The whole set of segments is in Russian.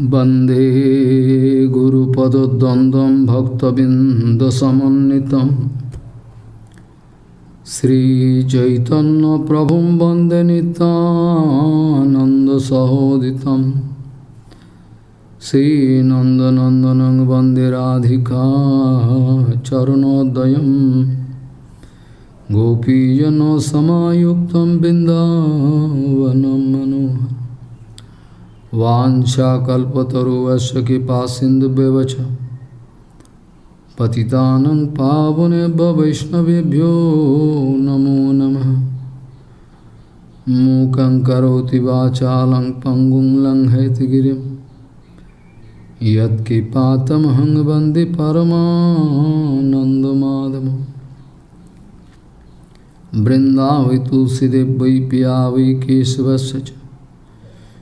Bande Guru Padadandam Bhaktabindasamanitam Sri Chaitanya Prabhum Bande Nitananda Sahoditam Sri Nanda Nandanang Bande Radhika Charanodayam Gopijano Samayuktam Bindavanam Manoharam Vancha kalpataru vasya kipa sindhu bevacha Patitanam pavane bhavaishnavibhyo namo namah Mukhaṁ karoti vacalam pangum lang haitigirim Yat kipatam hang bandi paramananda madhama Vrindavi tulsidevvai piyavi kesavasya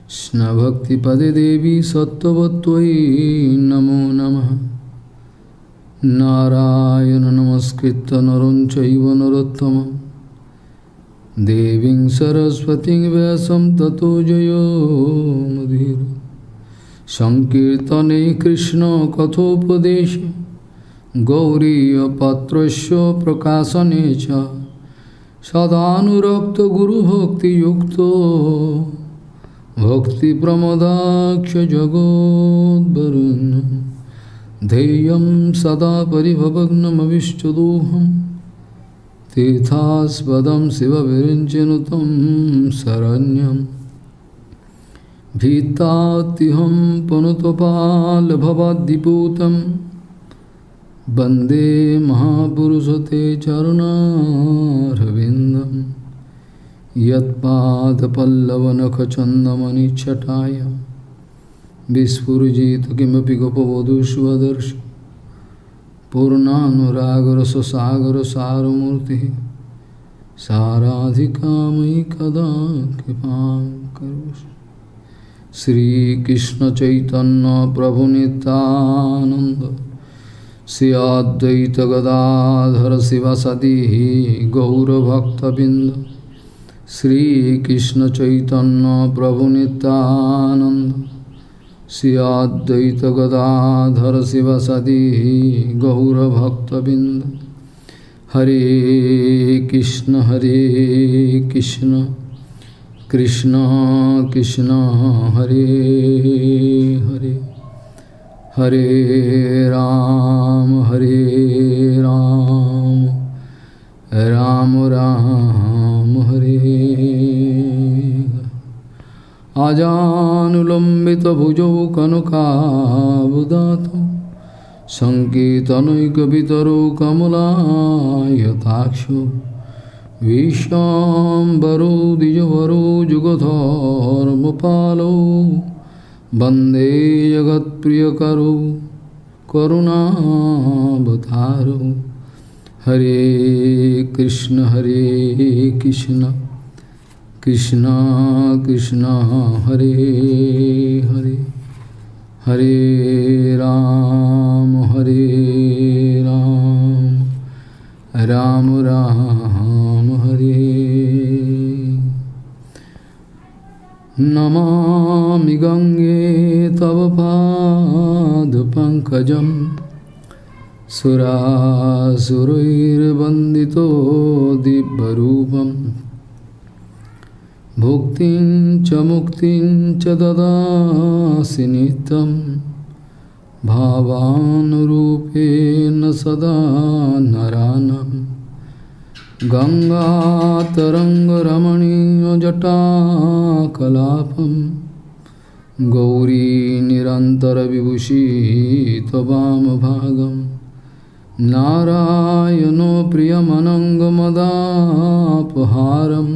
Shna bhakti pade devi sattvatvai namo namah Narayana namaskritta naram chaiva narottamam Devim sarasvatim vyasam tato jayo mudhir Sankirtane krishna kathopadeshe Gauriya patrasya prakasanecha Sadhanurakta guru bhakti yukto Bhakti Pramodaksha Jagod Varun Deyam Sada Paribhavagnam Avishtaduham Tethas Vadam Siva Virinchenutam Saranyam Bhitatiham Panutopal Bhavadiputam Bande Mahapurusate Charunaravindam Yatpada pallavanaka chandamani chataya Vispurjita kimapi gopavodushvadarsha Purnanuragaraso sagara saramurti Saradhikamai kada kripam karusha Sri Krishna Chaitanya Prabhu Nityananda Sri Advaita Gadadhara Sivasadihi Gaura Bhakta Binda Sri Krishna Chaitanya Prabhu Nityananda Sri Advaita Gadadhara Sivasadihi Gaura Bhakta Binda Hare Krishna Krishna Krishna Hare Hare Hare Ram Ram Ram Hare Ajanulambita bhujau kanukabudato Sankitanaikavitaro kamulayataksham Vishambaro dijavaro jugadharmapalo Bande jagat priyakaro karunabhataro Hare Krishna, Krishna Krishna Hare Hare Hare Ram, Ram Ram Hare Namami Gange Tava Pad Pankajam Surasurair bandito dibbarupam Bhuktin cha dadasi nityam Bhavanurupena sada naranam Ganga taranga ramaniya jata kalapam Gauri nirantara vibhushita vama bhagam Narayano priyamanangamadapaharam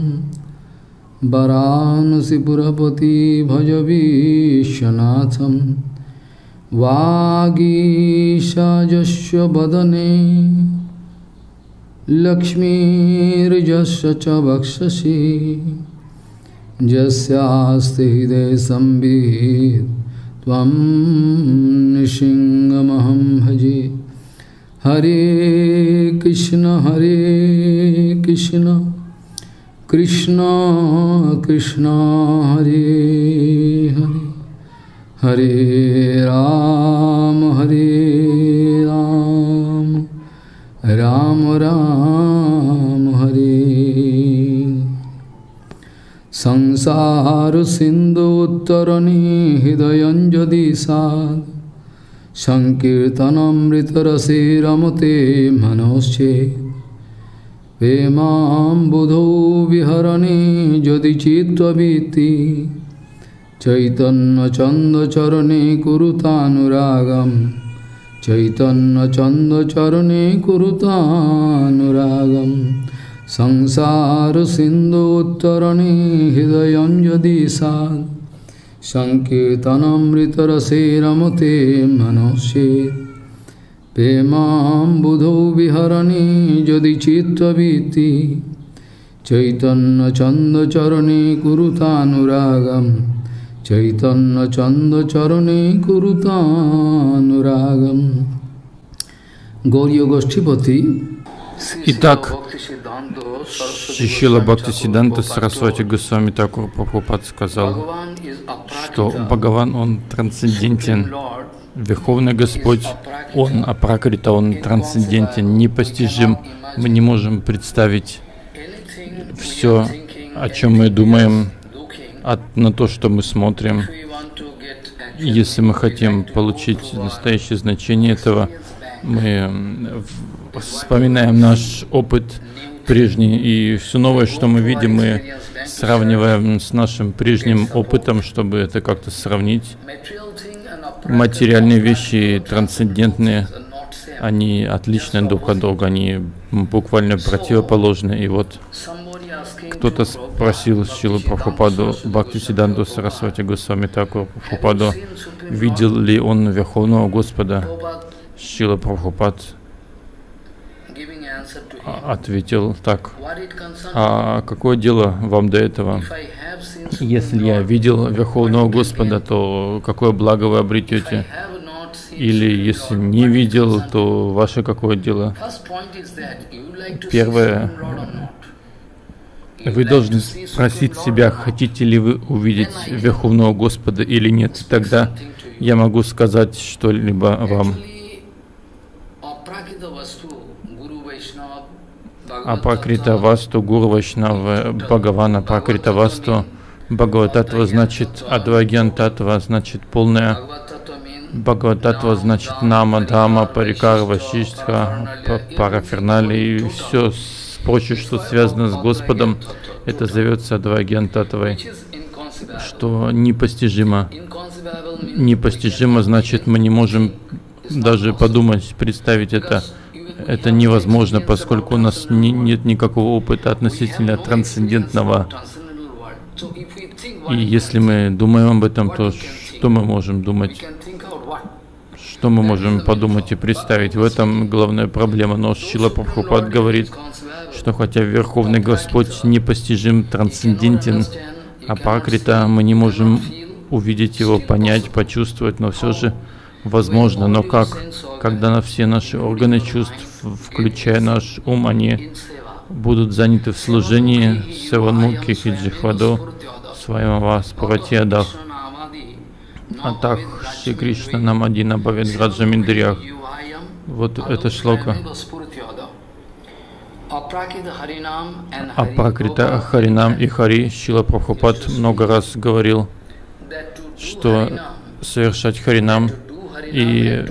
Varanasi purapati bhajavishanatham Vagishajasya badane Lakshmirijasya cha bhakshashi Jasyasthi hide sambhid Tvam nishingamaham bhaji Hare Krishna, Krishna Krishna Hare Hare Hare Ram, Hare Ram, Ram Ram Hare. Sansar Sindhu Uttarani Hidayanjadi Sad Sankirtanam Ritarasi Ramate Manosche Vemam Budho Viharani Jodichitraviti Chaitanya Chanda Charane Kurutanuragam Chaitanya Chanda Charane Kurutanuragam Sansara Sindhu Uttarane Hidayanjadi Sad Sankirtanamrita Rase Ramate Manoshe Pemam Budho Viharani Jadichitraviti Chaitanya Chanda Charane Kurutanuragam Chaitanya Chanda Charane Kurutanuragam Gauriya Goshtipati. Итак, Шрила Бхактисиддханта Сарасвати Госвами Тхакур Прабхупад сказал, что Бхагаван, он трансцендентен, Верховный Господь, он апракрита, он трансцендентен, непостижим. Мы не можем представить все, о чем мы думаем, на то, что мы смотрим. Если мы хотим получить настоящее значение этого, мы вспоминаем наш опыт прежний, и все новое, что мы видим, мы сравниваем с нашим прежним опытом, чтобы это как-то сравнить. Материальные вещи трансцендентные, они отличны друг от друга, они буквально противоположны. И вот кто-то спросил Шрилу Прабхупаду, Бхактисиддханту Сарасвати Госвами Тхакур Прабхупаду, видел ли он Верховного Господа. Шрила Прабхупад ответил так: а какое дело вам до этого? Если я видел Верховного Господа, то какое благо вы обретете? Или если не видел, то ваше какое дело? Первое. Вы должны спросить себя, хотите ли вы увидеть Верховного Господа или нет. Тогда я могу сказать что-либо вам. Апракрита Васту, Гуру Вайшнава, Бхагаван, Апракрита Васту, Бхагавататтва значит Адвайгьян Таттва, значит полная. Бхагавататтва значит Нама, Дхамма, Парикара, Васиштха, Парафернали и все прочее, что связано с Господом, это зовется Адвайгьян Таттвой, что непостижимо. Непостижимо значит, мы не можем даже подумать, представить это. Это невозможно, поскольку у нас нет никакого опыта относительно трансцендентного. И если мы думаем об этом, то что мы можем думать? Что мы можем подумать и представить? В этом главная проблема. Но Шрила Прабхупад говорит, что хотя Верховный Господь непостижим, трансцендентен, апракрита, мы не можем увидеть его, понять, почувствовать, но все же возможно. Но как? Когда все наши органы чувств, включая наш ум, они будут заняты в служении Севанмукхи Хиджихвадо Сваймава Спуратиадах Атах Шри Кришна Намадина Баведраджа Миндриях. Вот это шлока. Апракрита Харинам и Хари. Шрила Прабхупад много раз говорил, что совершать Харинам и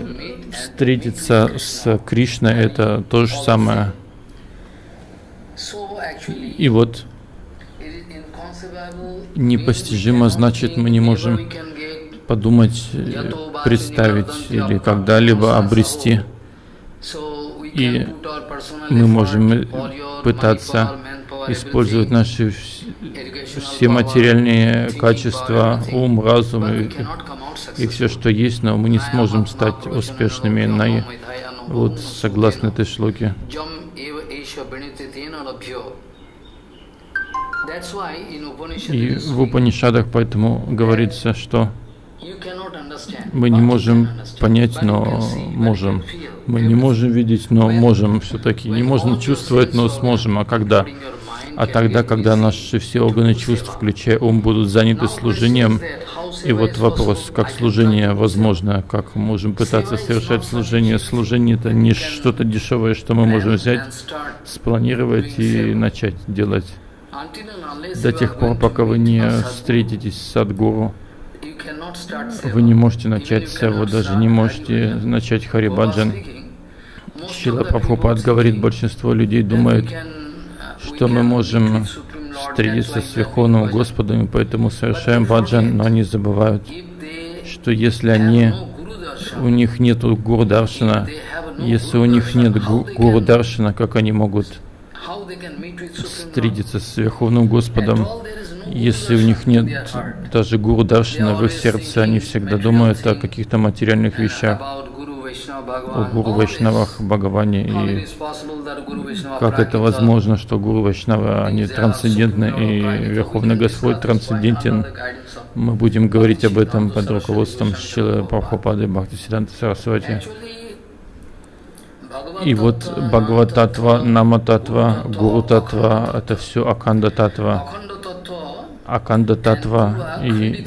встретиться с Кришной — это то же самое. И вот непостижимо значит, мы не можем подумать, представить или когда-либо обрести. И мы можем пытаться использовать наши все материальные качества, ум, разум и все, что есть, но мы не сможем стать успешными. Вот согласно этой шлоке. И в Упанишадах поэтому говорится, что мы не можем понять, но можем. Мы не можем видеть, но можем все-таки. Не можем чувствовать, но сможем. А когда а тогда, когда наши все органы чувств, включая ум, будут заняты служением. И вот вопрос, как служение возможно, как мы можем пытаться совершать служение. Служение — это не что-то дешевое, что мы можем взять, спланировать и начать делать. До тех пор, пока вы не встретитесь с Садгуру, вы не можете начать севу, даже не можете начать харибаджан. Шрила Прабхупад говорит, большинство людей думают, что мы можем встретиться с Верховным Господом, и поэтому совершаем баджан, но они забывают, что если у них нет гуру даршана, если у них нет гуру даршана, как они могут встретиться с Верховным Господом, если у них нет даже гуру даршана в их сердце, они всегда думают о каких-то материальных вещах, о Гуру Вайшнавах, Бхагаване, и как это возможно, что Гуру Вайшнава, они трансцендентны, и Верховный Господь трансцендентен. Мы будем говорить об этом под руководством Шрилы Прабхупады Бхактисиданта Сарасвати. И вот Бхагават-таттва, Нама-таттва, Гуру-таттва — это все Аканда-таттва. Аканда-таттва и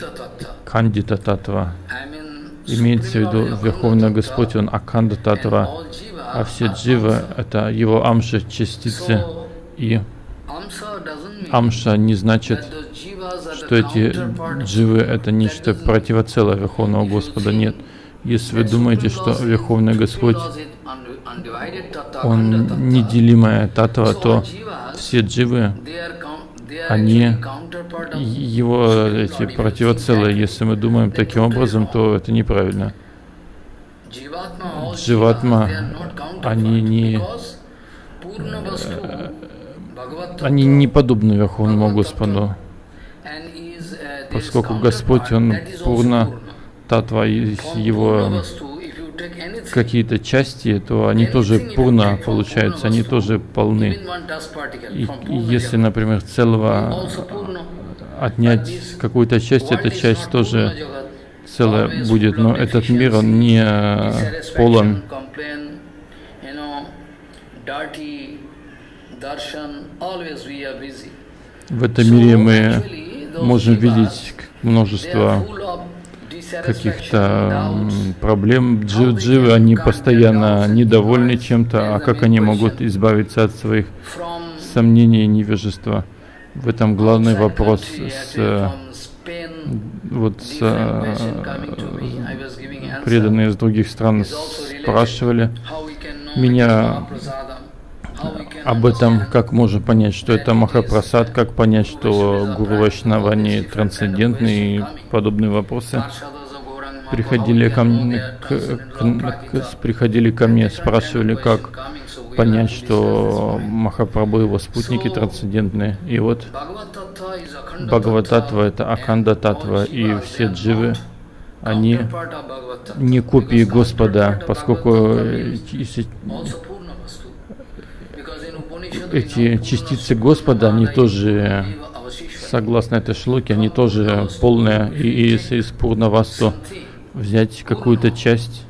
Кандита-таттва. Имеется в виду Верховный Господь, Он Аканда Таттва, а все дживы — это его амша, частицы. И амша не значит, что эти дживы — это нечто противоцелое Верховного Господа. Нет. Если вы думаете, что Верховный Господь, Он неделимая таттва, то все дживы, они его эти противоцелые. Если мы думаем таким образом, то это неправильно. Дживатма, они не подобны Верховному Господу, поскольку Господь, Он Пурна Таттва, и его какие-то части, то они тоже пурна получаются, они тоже полны. И если, например, целого отнять какую-то часть, эта часть тоже целая будет, но этот мир, он не полон. В этом мире мы можем видеть множество каких-то проблем. Дживы, они постоянно недовольны чем-то, а как они могут избавиться от своих сомнений и невежества? В этом главный вопрос преданные из других стран спрашивали меня об этом, как можно понять, что это Махапрасад, как понять, что Гуру Вайшнава не трансцендентны, и подобные вопросы. Приходили ко мне, спрашивали, как понять, что Махапрабху и его спутники трансцендентны. И вот Бхагават-таттва — это Аканда-таттва, и все дживы, они не копии Господа, поскольку эти частицы Господа, они тоже, согласно этой шлоке, они тоже полные. И если из Пурнавасту взять какую-то часть,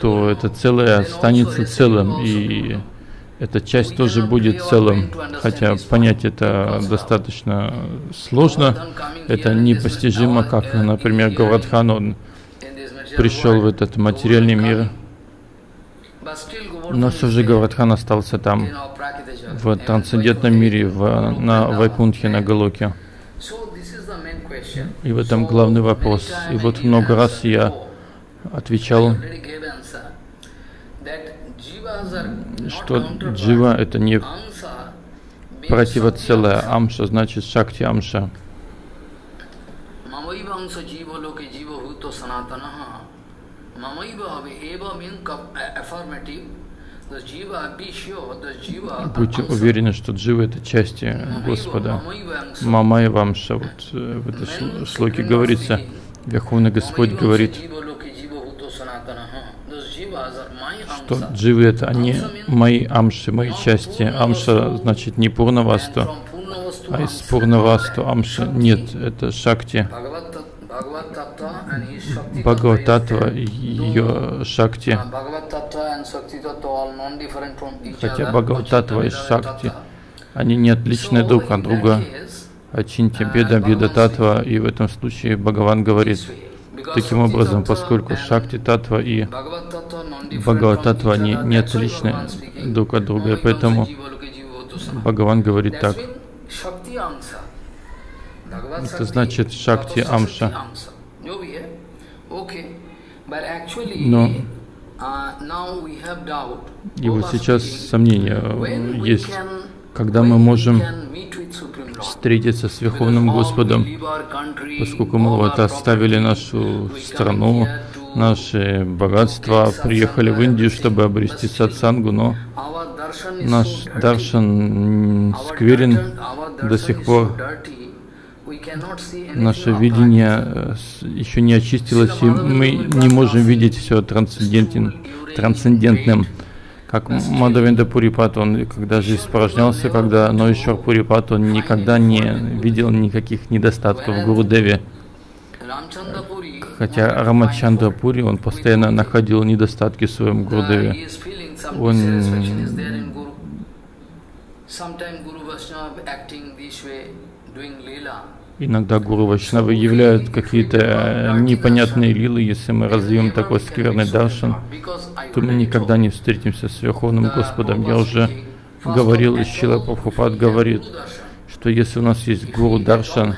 то это целое станется целым, и эта часть тоже будет целым. Хотя понять это достаточно сложно, это непостижимо, как, например, Говардхан, он пришел в этот материальный мир, но все же Говардхан остался там, в трансцендентном мире, на Вайкунтхе, на Галоке. И в этом главный вопрос. И вот много раз я отвечал, что джива — это не противоцелое. Амша значит шакти амша. Будьте уверены, что джива — это части Господа. Мамай вамша. Вот в этой шлоке говорится, Верховный Господь говорит, что дживы — это они мои амши, мои части. Амша значит не пурнавасту, а из пурнавасту амша нет, это шакти. Бхагават-таттва и ее шакти. Хотя Бхагават-таттва и шакти они не отличны друг от друга. Очиньте беда, беда татва, и в этом случае Бхагаван говорит, таким образом, поскольку Шакти Татва и Бхагават Татва не отличны друг от друга, поэтому Бхагаван говорит так. Это значит Шакти Амша. Но и вот сейчас сомнения есть. Когда мы можем встретиться с Верховным Господом, поскольку мы вот оставили нашу страну, наши богатства, приехали в Индию, чтобы обрести сатсангу, но наш даршан скверен до сих пор, наше видение еще не очистилось, и мы не можем видеть все трансцендентным. Как Мадавенда Пурипат, он когда же испражнялся, когда Ноишвар Пурипат, он никогда не видел никаких недостатков Гурудеве. Хотя Рамачандра Пури, он постоянно находил недостатки в своем Гурудеве. Он иногда Гуру Вашнавы являют какие-то непонятные лилы. Если мы развиваем такой скверный даршан, то мы никогда не встретимся с Верховным Господом. Я уже говорил, и Шрила Прабхупад говорит, что если у нас есть Гуру Даршан,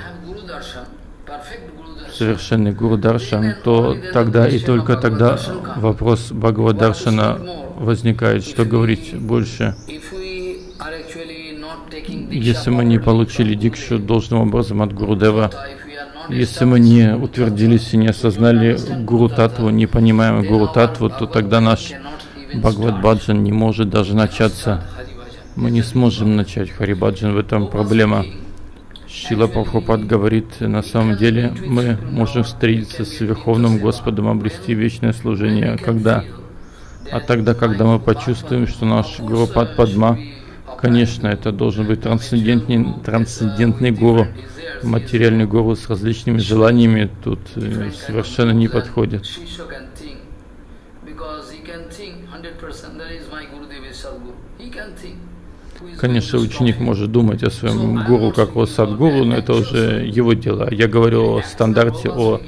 совершенный Гуру Даршан, то тогда и только тогда вопрос Бхагавад Даршана возникает, что говорить больше. Если мы не получили дикшу должным образом от Гурудева, если мы не утвердились и не осознали Гуру Таттву, не понимаем Гуру Таттву, то тогда наш Бхагавад Баджан не может даже начаться. Мы не сможем начать Харибаджан, в этом проблема. Шрила Прабхупад говорит, на самом деле мы можем встретиться с Верховным Господом, обрести вечное служение, когда? А тогда, когда мы почувствуем, что наш Гуру Пад Падма, конечно, это должен быть трансцендентный гуру. Материальный гуру с различными желаниями тут совершенно не подходит. Конечно, ученик может думать о своем гуру как о садгуру, но это уже его дело. Я говорю о стандарте, о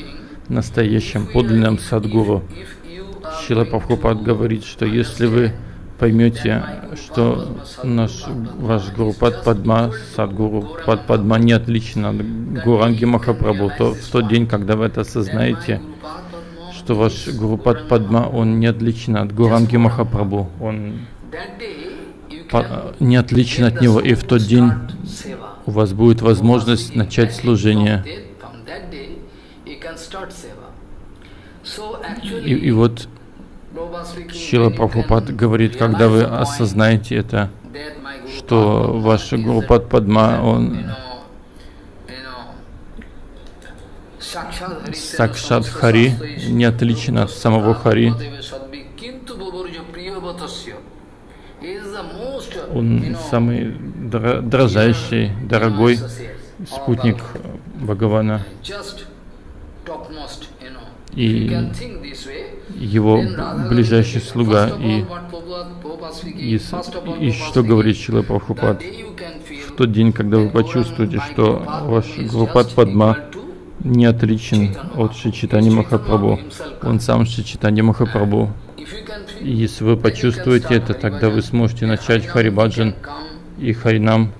настоящем подлинном садгуру. Шрила Прабхупад говорит, что если вы поймете, что ваш Гуру Пад Падма, Садгуру Пад Падма не отличен от Гуранги Махапрабху, то в тот день, когда вы это осознаете, что ваш Гуру Пад Падма, он не отличен от Гуранги Махапрабху, он не отличен от него, и в тот день у вас будет возможность начать служение. И вот Шрила Прабхупад говорит, когда вы осознаете это, что ваш Гуру Пад Падма, он Сакшат Хари, не отличен от самого Хари, он самый дрожащий, дорогой спутник Бхагавана. И его ближайший слуга, и что говорит Шрила Прабхупад? В тот день, когда вы почувствуете, что ваш Гуру Пад Падма не отличен от Шри Чайтанья Махапрабху, он сам Шри Чайтанья Махапрабху. И если вы почувствуете это, тогда вы сможете начать Харибаджан, и Харинам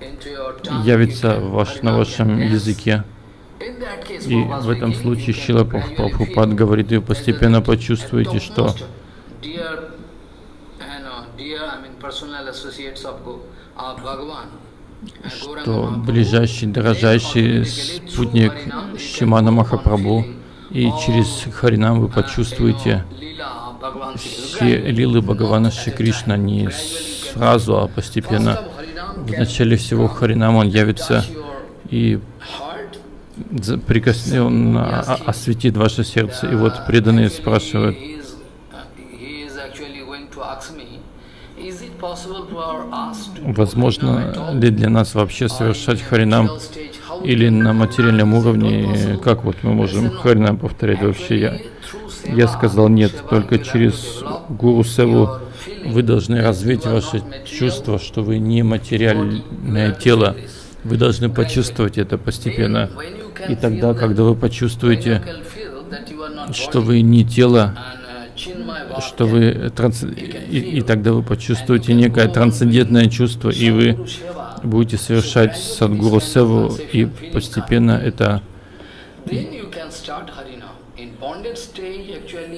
явится на вашем языке. И в этом случае Шрила Прабхупад говорит, вы постепенно почувствуете, что ближайший, дорожайший спутник Шримана Махапрабху, и через Харинам вы почувствуете все лилы Бхагавана Шри Кришна не сразу, а постепенно. В начале всего Харинам он явится и он осветит ваше сердце. И вот преданные спрашивают, возможно ли для нас вообще совершать Харинам или на материальном уровне, как вот мы можем Харинам повторять вообще? Я сказал, нет, только через Гуру Севу вы должны развить ваше чувство, что вы не материальное тело. Вы должны почувствовать это постепенно. И тогда, когда вы почувствуете, что вы не тело, что вы и тогда вы почувствуете некое трансцендентное чувство, и вы будете совершать Садгуру Севу, и постепенно это...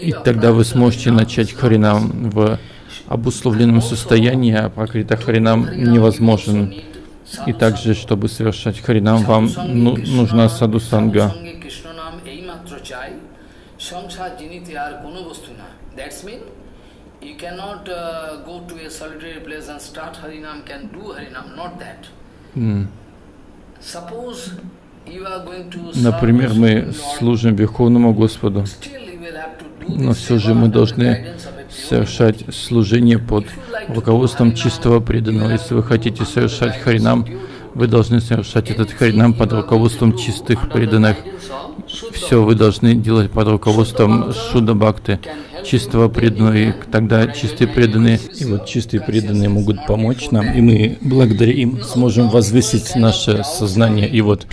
И тогда вы сможете начать Харинам. В обусловленном состоянии, а Пракрита Харинам невозможен. И также, чтобы совершать Харинам, вам нужна саду-санга. Например, мы служим Верховному Господу, но все же мы должны совершать служение под руководством чистого преданного. Если вы хотите совершать Харинам, вы должны совершать этот Харинам под руководством чистых преданных. Все вы должны делать под руководством Шудда-бхакты, чистого преданного, и тогда чистые преданные. И вот чистые преданные могут помочь нам, и мы благодаря им сможем возвысить наше сознание. И вот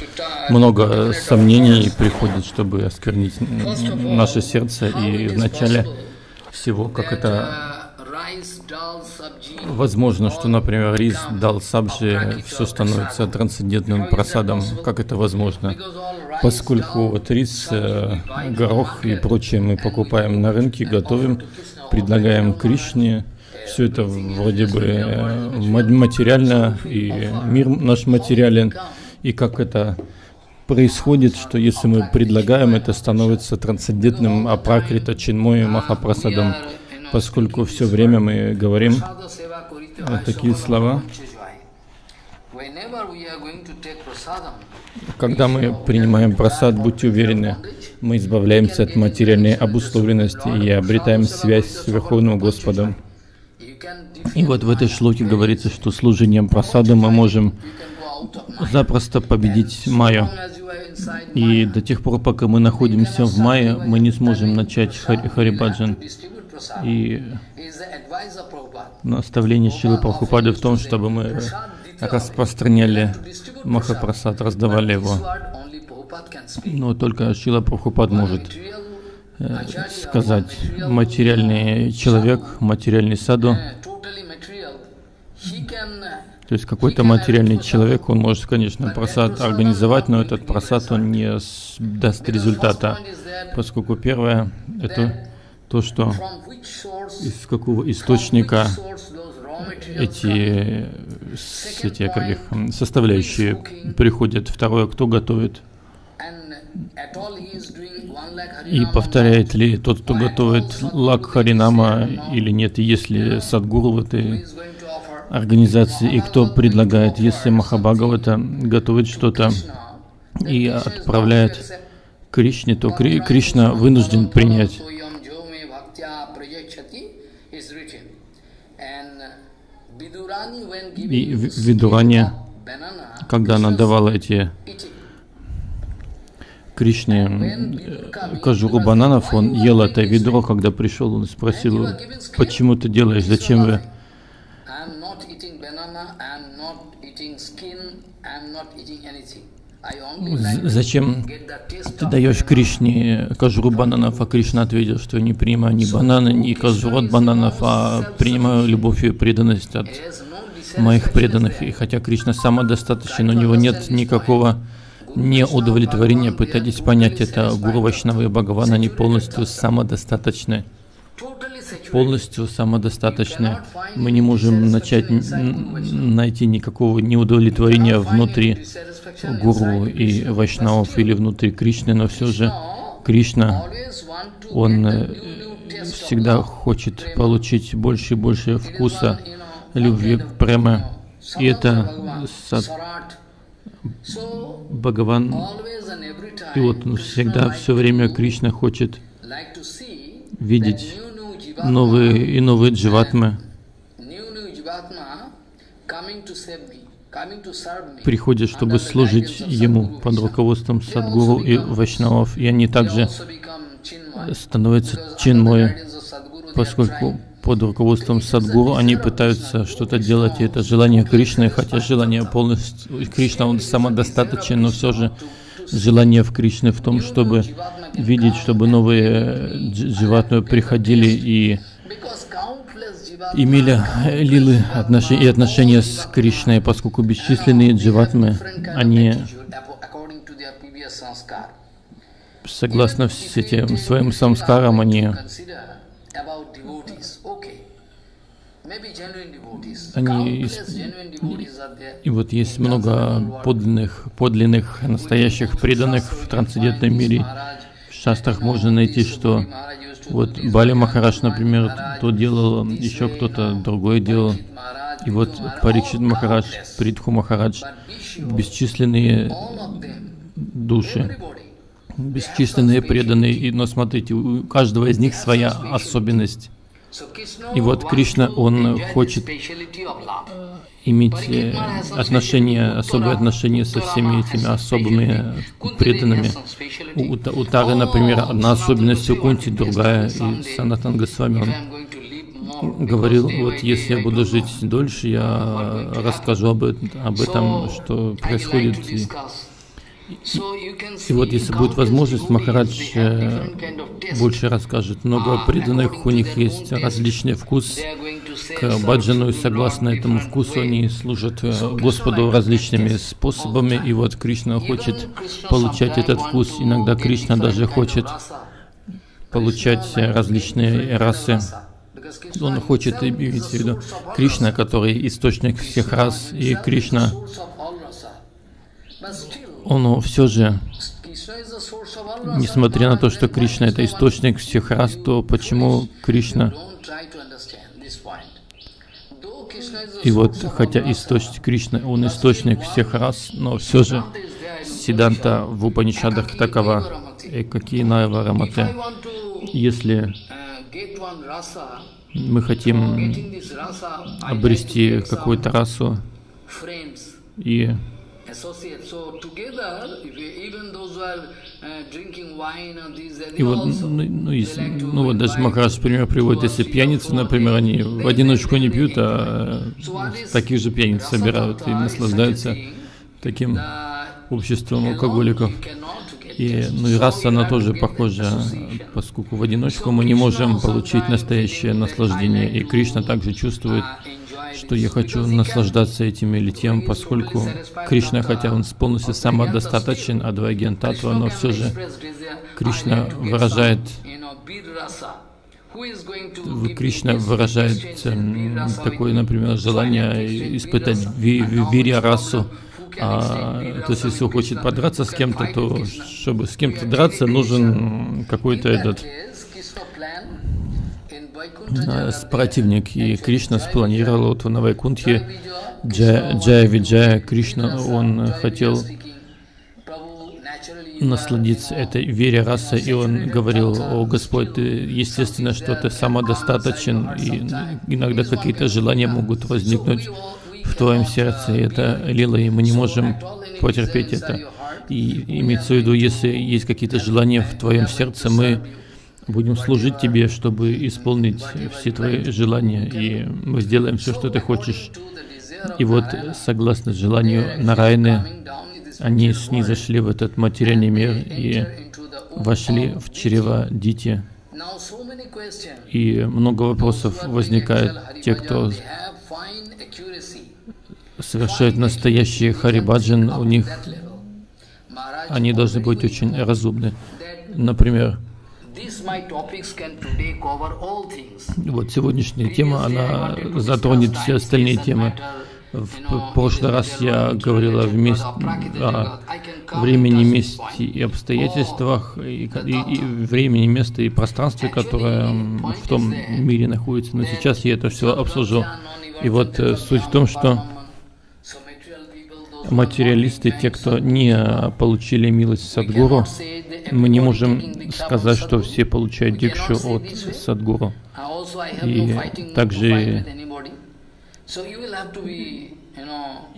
много сомнений приходит, чтобы осквернить наше сердце, и вначале всего, как это возможно, что, например, рис, дал, сабджи, все становится трансцендентным просадом. Как это возможно? Поскольку вот рис, горох и прочее мы покупаем на рынке, готовим, предлагаем Кришне, все это вроде бы материально, и мир наш материален, и как это происходит, что если мы предлагаем, это становится трансцендентным апракрита чинмоя махапрасадом, поскольку все время мы говорим вот такие слова. Когда мы принимаем прасад, будьте уверены, мы избавляемся от материальной обусловленности и обретаем связь с Верховным Господом. И вот в этой шлоке говорится, что служением прасада мы можем запросто победить Майю. И до тех пор, пока мы находимся в Майе, мы не сможем начать Харибаджан. И наставление Шрилы Прабхупады в том, чтобы мы распространяли Махапрасад, раздавали его. Но только Шрила Прабхупад может сказать, материальный человек, материальный саду. То есть какой-то материальный человек, он может, конечно, прасад организовать, но этот прасад, он не даст результата, поскольку первое — это то, что из какого источника эти составляющие приходят. Второе, кто готовит. И повторяет ли тот, кто готовит, лак Харинама или нет, если Садгуру в этой организации, и кто предлагает, если Махабхагавата готовит что-то и отправляет Кришне, то Кришна вынужден принять. И Видурани, когда она давала эти Кришне кожуру бананов, он ел это ведро. Когда пришел, он спросил, почему ты делаешь, зачем вы? Зачем ты даешь Кришне кожуру бананов? А Кришна ответил, что я не принимаю ни бананы, ни кожуру от бананов, а принимаю любовь и преданность от моих преданных. И хотя Кришна самодостаточен, у него нет никакого неудовлетворения. Пытайтесь понять это. Гуру, Вайшнава и Бхагаван, они полностью самодостаточны. Полностью самодостаточны. Мы не можем найти никакого неудовлетворения внутри Гуру и Вайшнавов или внутри Кришны, но все же Кришна, он всегда хочет получить больше и больше вкуса, любви, премы. И это Бхагаван. И вот он всегда, все время Кришна хочет видеть новые и новые дживатмы, приходят, чтобы служить ему под руководством Садгуру и Вайшнавов. И они также становятся чинмой, поскольку под руководством Садгуру они пытаются что-то делать, и это желание Кришны, хотя желание полностью Кришна, он самодостаточен, но все же желание в Кришне в том, чтобы видеть, чтобы новые дживатмы приходили и имели лилы и отношения с Кришной, поскольку бесчисленные дживатмы, они согласно всем своим самскарам, и вот есть много подлинных, настоящих преданных в трансцендентном мире. В шастрах можно найти, что вот Бали Махарадж, например, то делал, еще кто-то другой делал. И вот Парикшит Махарадж, Притху Махарадж, бесчисленные души, бесчисленные преданные. Но смотрите, у каждого из них своя особенность. И вот Кришна, он хочет иметь отношения, особые отношения со всеми этими особыми преданными. У Тары, например, одна особенность, у Кунти другая. И Санатан Госвами, он говорил, вот если я буду жить дольше, я расскажу об этом, что происходит. И вот, если будет возможность, Махарадж больше расскажет. Много преданных, у них есть различный вкус к баджану, и согласно этому вкусу они служат Господу различными способами. И вот Кришна хочет получать этот вкус. Иногда Кришна даже хочет получать различные расы. Он хочет иметь в виду Кришна, который источник всех рас, и Кришна, он все же, несмотря на то, что Кришна — это источник всех рас, то почему Кришна… И вот, хотя источник Кришны, он источник всех рас, но все же Сиданта в Упанишадах такова. Экакинайва Рамате. Если мы хотим обрести какую-то расу и… И вот, вот даже Махарадж пример приводит, если пьяницы, например, они в одиночку не пьют, а таких же пьяниц собирают и наслаждаются таким обществом алкоголиков. И раса, она тоже похожа, поскольку в одиночку мы не можем получить настоящее наслаждение. И Кришна также чувствует, что я хочу наслаждаться этим или тем, поскольку Кришна, хотя он полностью самодостаточен, адвайгьян таттва, но все же Кришна выражает такое, например, желание испытать вирья расу. То есть, если он хочет подраться с кем-то, то чтобы с кем-то драться, нужен какой-то этот противник. И Кришна спланировал, вот на Вайкунтхе Джая-Виджая, Кришна, он хотел насладиться этой вере расы, и он говорил: о Господь, ты, естественно, что ты самодостаточен, и иногда какие-то желания могут возникнуть в твоем сердце, и это лила, и мы не можем потерпеть это. И имеется в виду, если есть какие-то желания в твоем сердце, мы будем служить тебе, чтобы исполнить все твои желания, и мы сделаем все, что ты хочешь. И вот, согласно желанию Нараяны, они снизошли в этот материальный мир и вошли в чрево Дити. И много вопросов возникает. Те, кто совершают настоящий харибаджан, у них они должны быть очень разумны. Например, вот сегодняшняя тема, она затронет все остальные темы. В прошлый раз я говорила о времени, месте и обстоятельствах, и времени, месте и пространстве, которое в том мире находится. Но сейчас я это все обсужу. И вот суть в том, что материалисты, те, кто не получили милость Садгуру, мы не можем сказать, что все получают дикшу от Садгуру. И также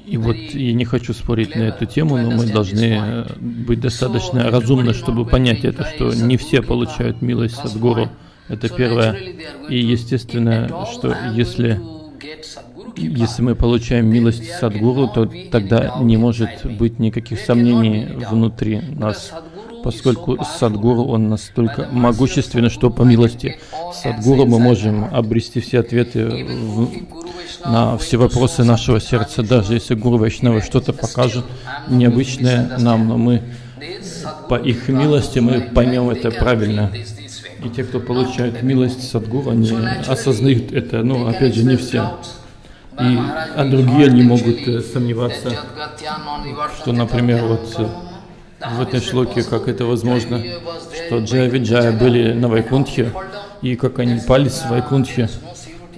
И вот я не хочу спорить на эту тему, но мы должны быть достаточно разумны, чтобы понять это, что не все получают милость Садгуру. Это первое. И естественно, что если мы получаем милость Садгуру, то тогда не может быть никаких сомнений внутри нас, поскольку Садгуру, он настолько могуществен, что по милости Садгуру мы можем обрести все ответы на все вопросы нашего сердца. Даже если Гуру Вайшнавы что-то покажут необычное нам, но мы по их милости мы поймем это правильно. И те, кто получает милость Садгуру, они осознают это, но опять же не все. А другие не могут сомневаться, что, например, вот в этой шлоке, как это возможно, что Джая Виджая были на Вайкунтхе, и как они пались в Вайкунтхе.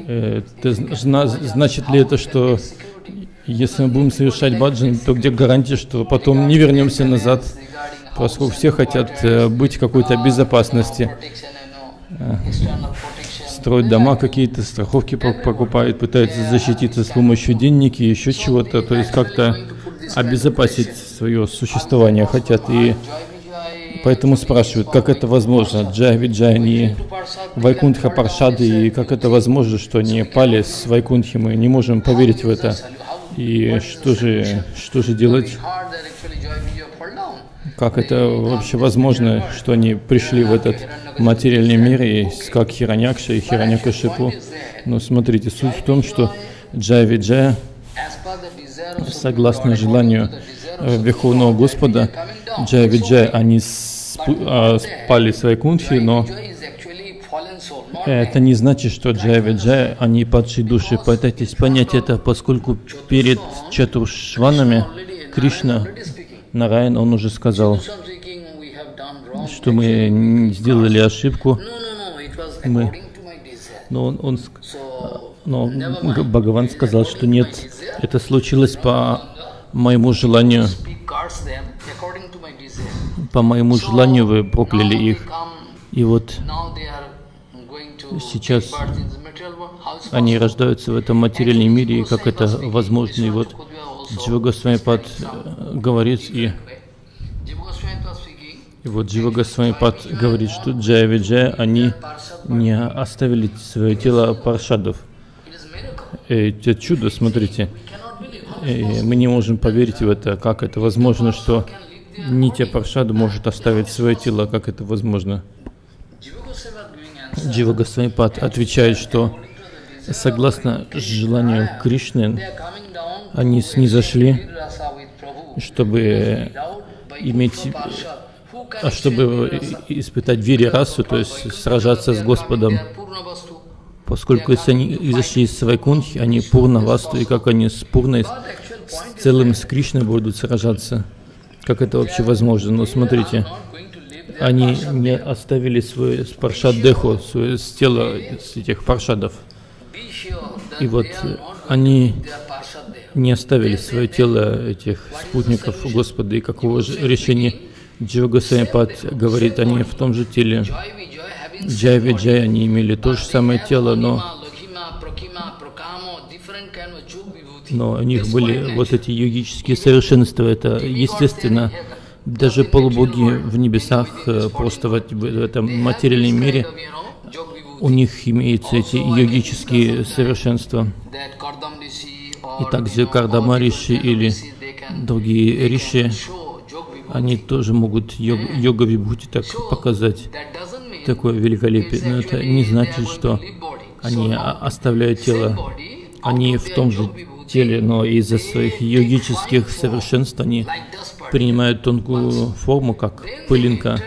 Значит ли это, что если мы будем совершать баджан, то где гарантия, что потом не вернемся назад, поскольку все хотят быть в какой-то безопасности, строят дома какие-то, страховки покупают, пытаются защититься с помощью денег и еще чего-то, то есть как-то обезопасить свое существование хотят, и поэтому спрашивают, как это возможно, Джая Виджая не Вайкунтха Паршады, и как это возможно, что они пали с Вайкунтхи, мы не можем поверить в это. И что же делать? Как это вообще возможно, что они пришли в этот материальный мир, и как Хираньякша и Хираньякашипу? Но смотрите, суть в том, что Джая Виджая, согласно желанию Верховного Господа, Джая Виджая, они спали с Вайкунтхи, но это не значит, что Джая Виджая, они падшие души. Пытайтесь понять это, поскольку перед Чатуршванами Кришна, Нараян, он уже сказал, что мы сделали ошибку. Но Бхагаван сказал, что нет, это случилось по моему желанию. По моему желанию вы прокляли их. И вот сейчас они рождаются в этом материальном мире, и как это возможно. И вот Джива Госвамипад говорит, что Джая Виджая, они не оставили свое тело паршадов. Это чудо, смотрите. Мы не можем поверить в это. Как это возможно, что Нитья Паршада может оставить свое тело? Как это возможно? Джива Госвамипад отвечает, что согласно желанию Кришны, они снизошли, чтобы испытать вири-расу, то есть сражаться с Господом. Поскольку если они изошли из Вайкунтхи, они Пурна-васту, и как они с Пурной, с целым, с Кришной будут сражаться? Как это вообще возможно? Но смотрите, они не оставили свой паршад-деху, свое тело с этих паршадов. И вот они не оставили свое тело этих спутников Господа, и какого же решения Джива Госвамипад говорит, они в том же теле. Джая Виджая, они имели то же самое тело, но у них были вот эти йогические совершенства. Это естественно, даже полубоги в небесах, просто в этом материальном мире, у них имеются эти йогические совершенства. И также Кардама Риши или другие риши, они тоже могут йога-вибхути так показать. Такое великолепие, но это не значит, что они оставляют тело. Они в том же теле, но из-за своих йогических совершенств они принимают тонкую форму, как пылинка,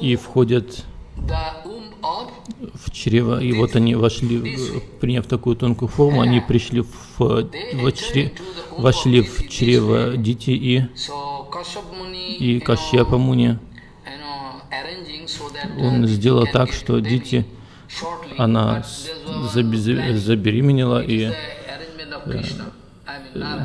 и входят в чрево. И вот они вошли, приняв такую тонкую форму, они пришли вошли в чрево Дити и Кашьяпа Муни. Он сделал так, что Дити, она забеременела и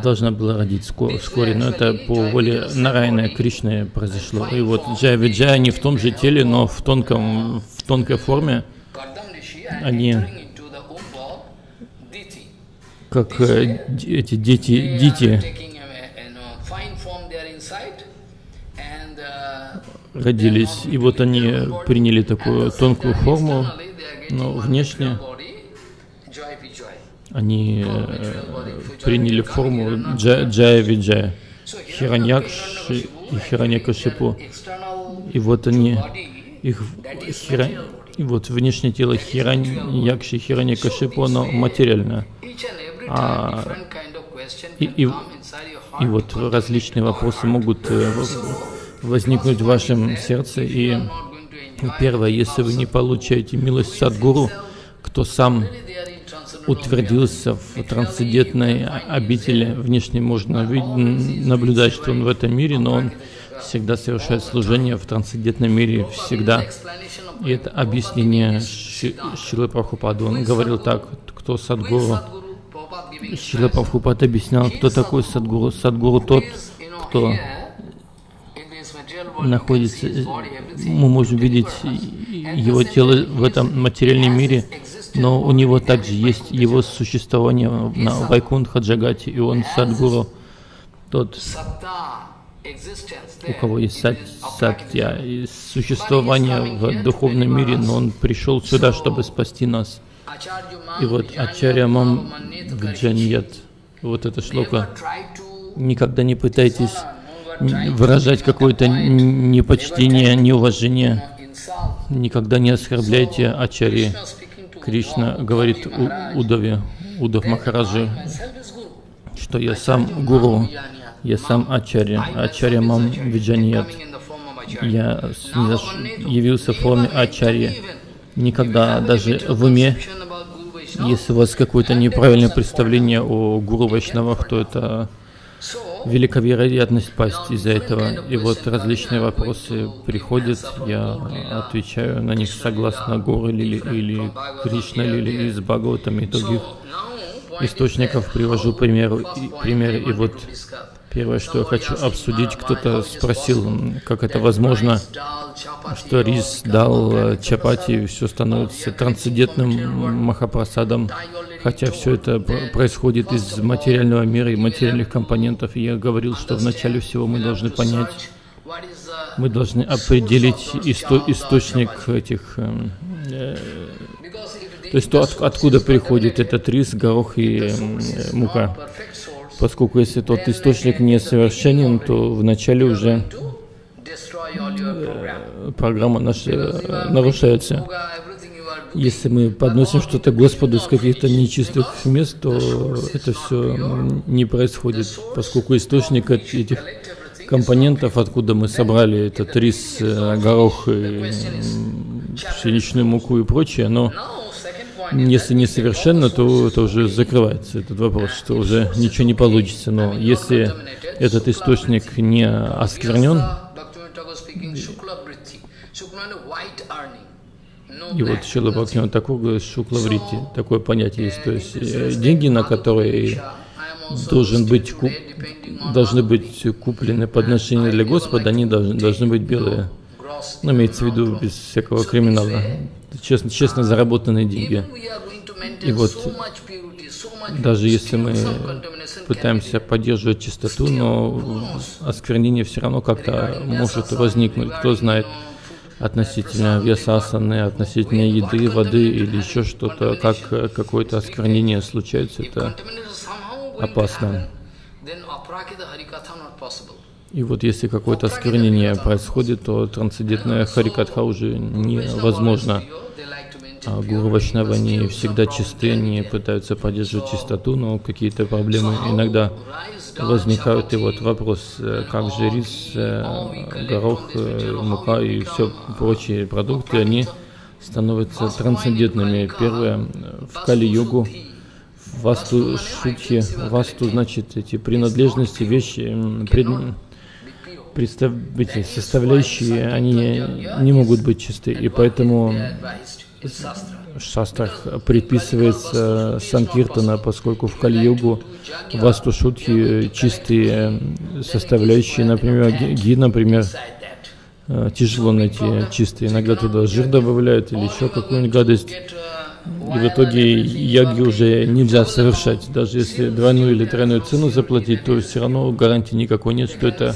должна была родить вскоре, но это по воле Нараяна Кришны произошло. И вот Джая Виджая, они в том же теле, но в тонкой форме, они как эти дети, родились, и вот они приняли такую тонкую форму, но внешне они приняли форму Джая-Виджая, Хираньякши и Хираньякашипу. И вот они, и вот внешнее тело Хираньякши и Хираньякашипу, оно материальное. И вот различные вопросы могут возникнуть в вашем сердце. И первое, если вы не получаете милость Садгуру, кто сам утвердился в трансцендентной обители, внешне можно наблюдать, что он в этом мире, но он всегда совершает служение в трансцендентном мире, всегда. И это объяснение Шрилы Прабхупады. Он говорил так: кто Садгуру? Шрила Прабхупада объяснял, кто такой Садгуру. Садгуру тот, кто находится, мы можем видеть его тело в этом материальном мире, но у него также есть его существование на Вайкунтха Джагати, и он Садгуру, тот, у кого есть сатья, и существование в духовном мире, но он пришел сюда, чтобы спасти нас. И вот Ачарья Мам Гджаньят, вот эта шлока, никогда не пытайтесь выражать какое-то непочтение, неуважение, никогда не оскорбляйте Ачарьи. Кришна говорит Удаве, Удав Махараджи, что я сам гуру, я сам Ачарья, Ачарья Мам Гджаньят, я явился в форме Ачарьи. Никогда, даже в уме, если у вас какое-то неправильное представление о Гуру Вайшнавах, то это велика вероятность пасть из-за этого. И вот различные вопросы приходят, я отвечаю на них согласно Гуру Лили или Кришна Лили из Бхагаватам и других источников, привожу примеры. И вот первое, что я хочу обсудить, кто-то спросил, как это возможно, что рис, дал, чапати, все становится трансцендентным махапрасадом, хотя все это происходит из материального мира и материальных компонентов. И я говорил, что вначале всего мы должны понять, мы должны определить источник этих, то есть то, откуда приходит этот рис, горох и мука. Поскольку если тот источник несовершенен, то вначале уже программа наша нарушается. Если мы подносим что-то Господу с каких-то нечистых мест, то это все не происходит, поскольку источник этих компонентов, откуда мы собрали этот рис, горох, пшеничную муку и прочее, но если несовершенно, то это уже закрывается, этот вопрос, что уже ничего не получится. Но если этот источник не осквернен, и вот Шрила Бхактивинода Тхакур говорит шуклаврити, такое понятие есть, то есть деньги, на которые должны быть куплены подношения для Господа, они должны быть белые. Но имеется в виду без всякого криминала, честно заработанные деньги. И вот даже если мы пытаемся поддерживать чистоту, но осквернение все равно как-то может возникнуть. Кто знает относительно вьясасаны, относительно еды, воды или еще что-то, как какое-то осквернение случается, это опасно. И вот если какое-то осквернение происходит, то трансцендентная харикатха уже невозможна. А гуру Вайшнавы, они всегда чисты, они пытаются поддерживать чистоту, но какие-то проблемы иногда возникают. И вот вопрос, как же рис, горох, мука и все прочие продукты, они становятся трансцендентными. Первое, в Кали-югу, в Васту-шутхе, Васту значит эти принадлежности, вещи, составляющие, они не могут быть чисты, и поэтому в шастрах предписывается санкиртана, поскольку в Кали-югу, в Васту-шутхе чистые составляющие, например, ги, например, тяжело найти чистые, иногда туда жир добавляют или еще какую-нибудь гадость, И в итоге яги уже нельзя совершать. Даже если двойную или тройную цену заплатить, то все равно гарантии никакой нет, что это,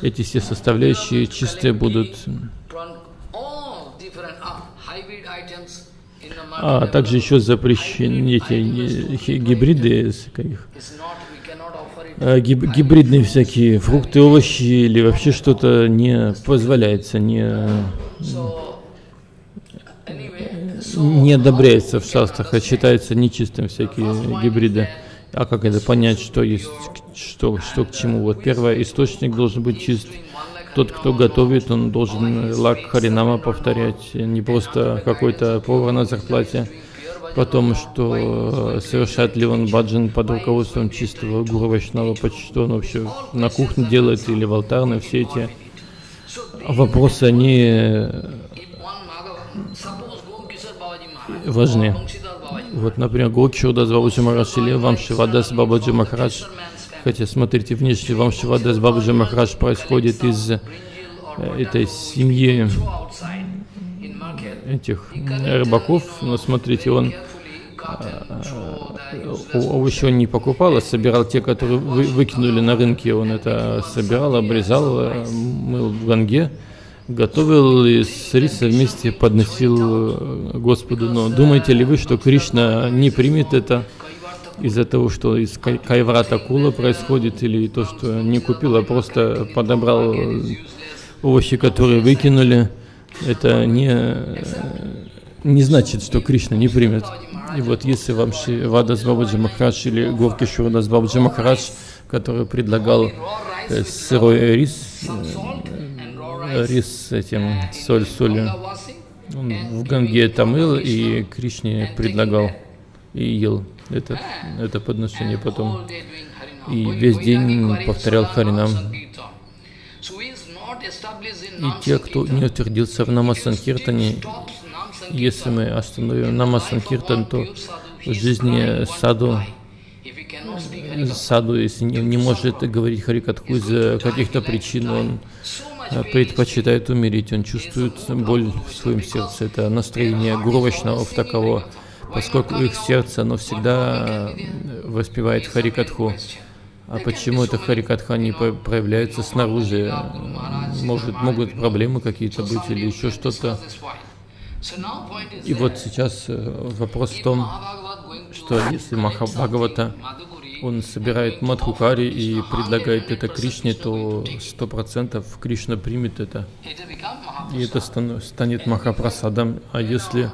эти все составляющие чистые будут. А также еще запрещены эти гибриды, гибридные всякие фрукты, овощи или вообще что-то не позволяется, не одобряется в шастрах, а считается нечистым всякие гибриды. А как это понять, что есть, что к чему? Вот первое, источник должен быть чист. Тот, кто готовит, он должен лак харинама повторять, не просто какой-то повар на зарплате. Потом, что совершает ли он баджан под руководством чистого гуру вайшнава, что он вообще на кухне делает или в алтарной, все эти вопросы, они важны. Вот, например, Гокшурдас Бабаджи Махарадж или Вамшивадас Бабаджи Махарадж. Хотя, смотрите, внешне Вамшивадас Бабаджи Махарадж происходит из этой семьи этих рыбаков, но смотрите, он овощи не покупал, а собирал те, которые выкинули на рынке, он это собирал, обрезал, мыл в ганге, готовил и с рисом вместе подносил Господу. Но думаете ли вы, что Кришна не примет это из-за того, что из кайврата кула происходит, или то, что не купил, а просто подобрал овощи, которые выкинули? Это не значит, что Кришна не примет. И вот если Вамшивадас Бабаджи Махарадж или Горкишурдас Бабаджи Махарадж, который предлагал сырой рис с этим солью, он в Ганге томил и Кришне предлагал и ел это подношение потом. И весь день повторял харинам. И те, кто не утвердился в Намасанкиртане, если мы остановим Намасанкиртан, то в жизни саду, если не может говорить Харикатху из-за каких-то причин, он предпочитает умереть, он чувствует боль в своем сердце. Это настроение гуру вайшнавов таково, поскольку их сердце, оно всегда воспевает Харикатху. А почему это Харикатха не проявляется снаружи? Могут проблемы какие-то быть или еще что-то. И вот сейчас вопрос в том, что если Махабхагавата, он собирает Мадхукари и предлагает это Кришне, то 100% Кришна примет это. И это станет Махапрасадом. А если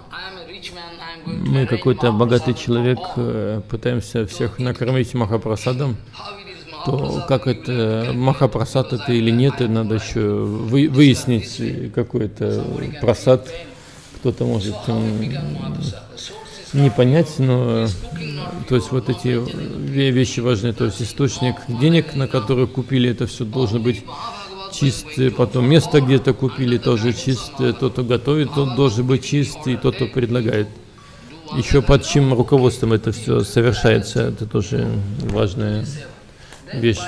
мы, какой-то богатый человек, пытаемся всех накормить Махапрасадом, то как это, Махапрасад это или нет, и надо еще выяснить, какой это прасад. Кто-то может не понять, но то есть вот эти вещи важны. То есть источник денег, на который купили, это все должно быть чист, потом место, где это купили, тоже чист, тот, кто готовит, тот должен быть чист, и тот, кто предлагает. Еще под чьим руководством это все совершается, это тоже важная вещь.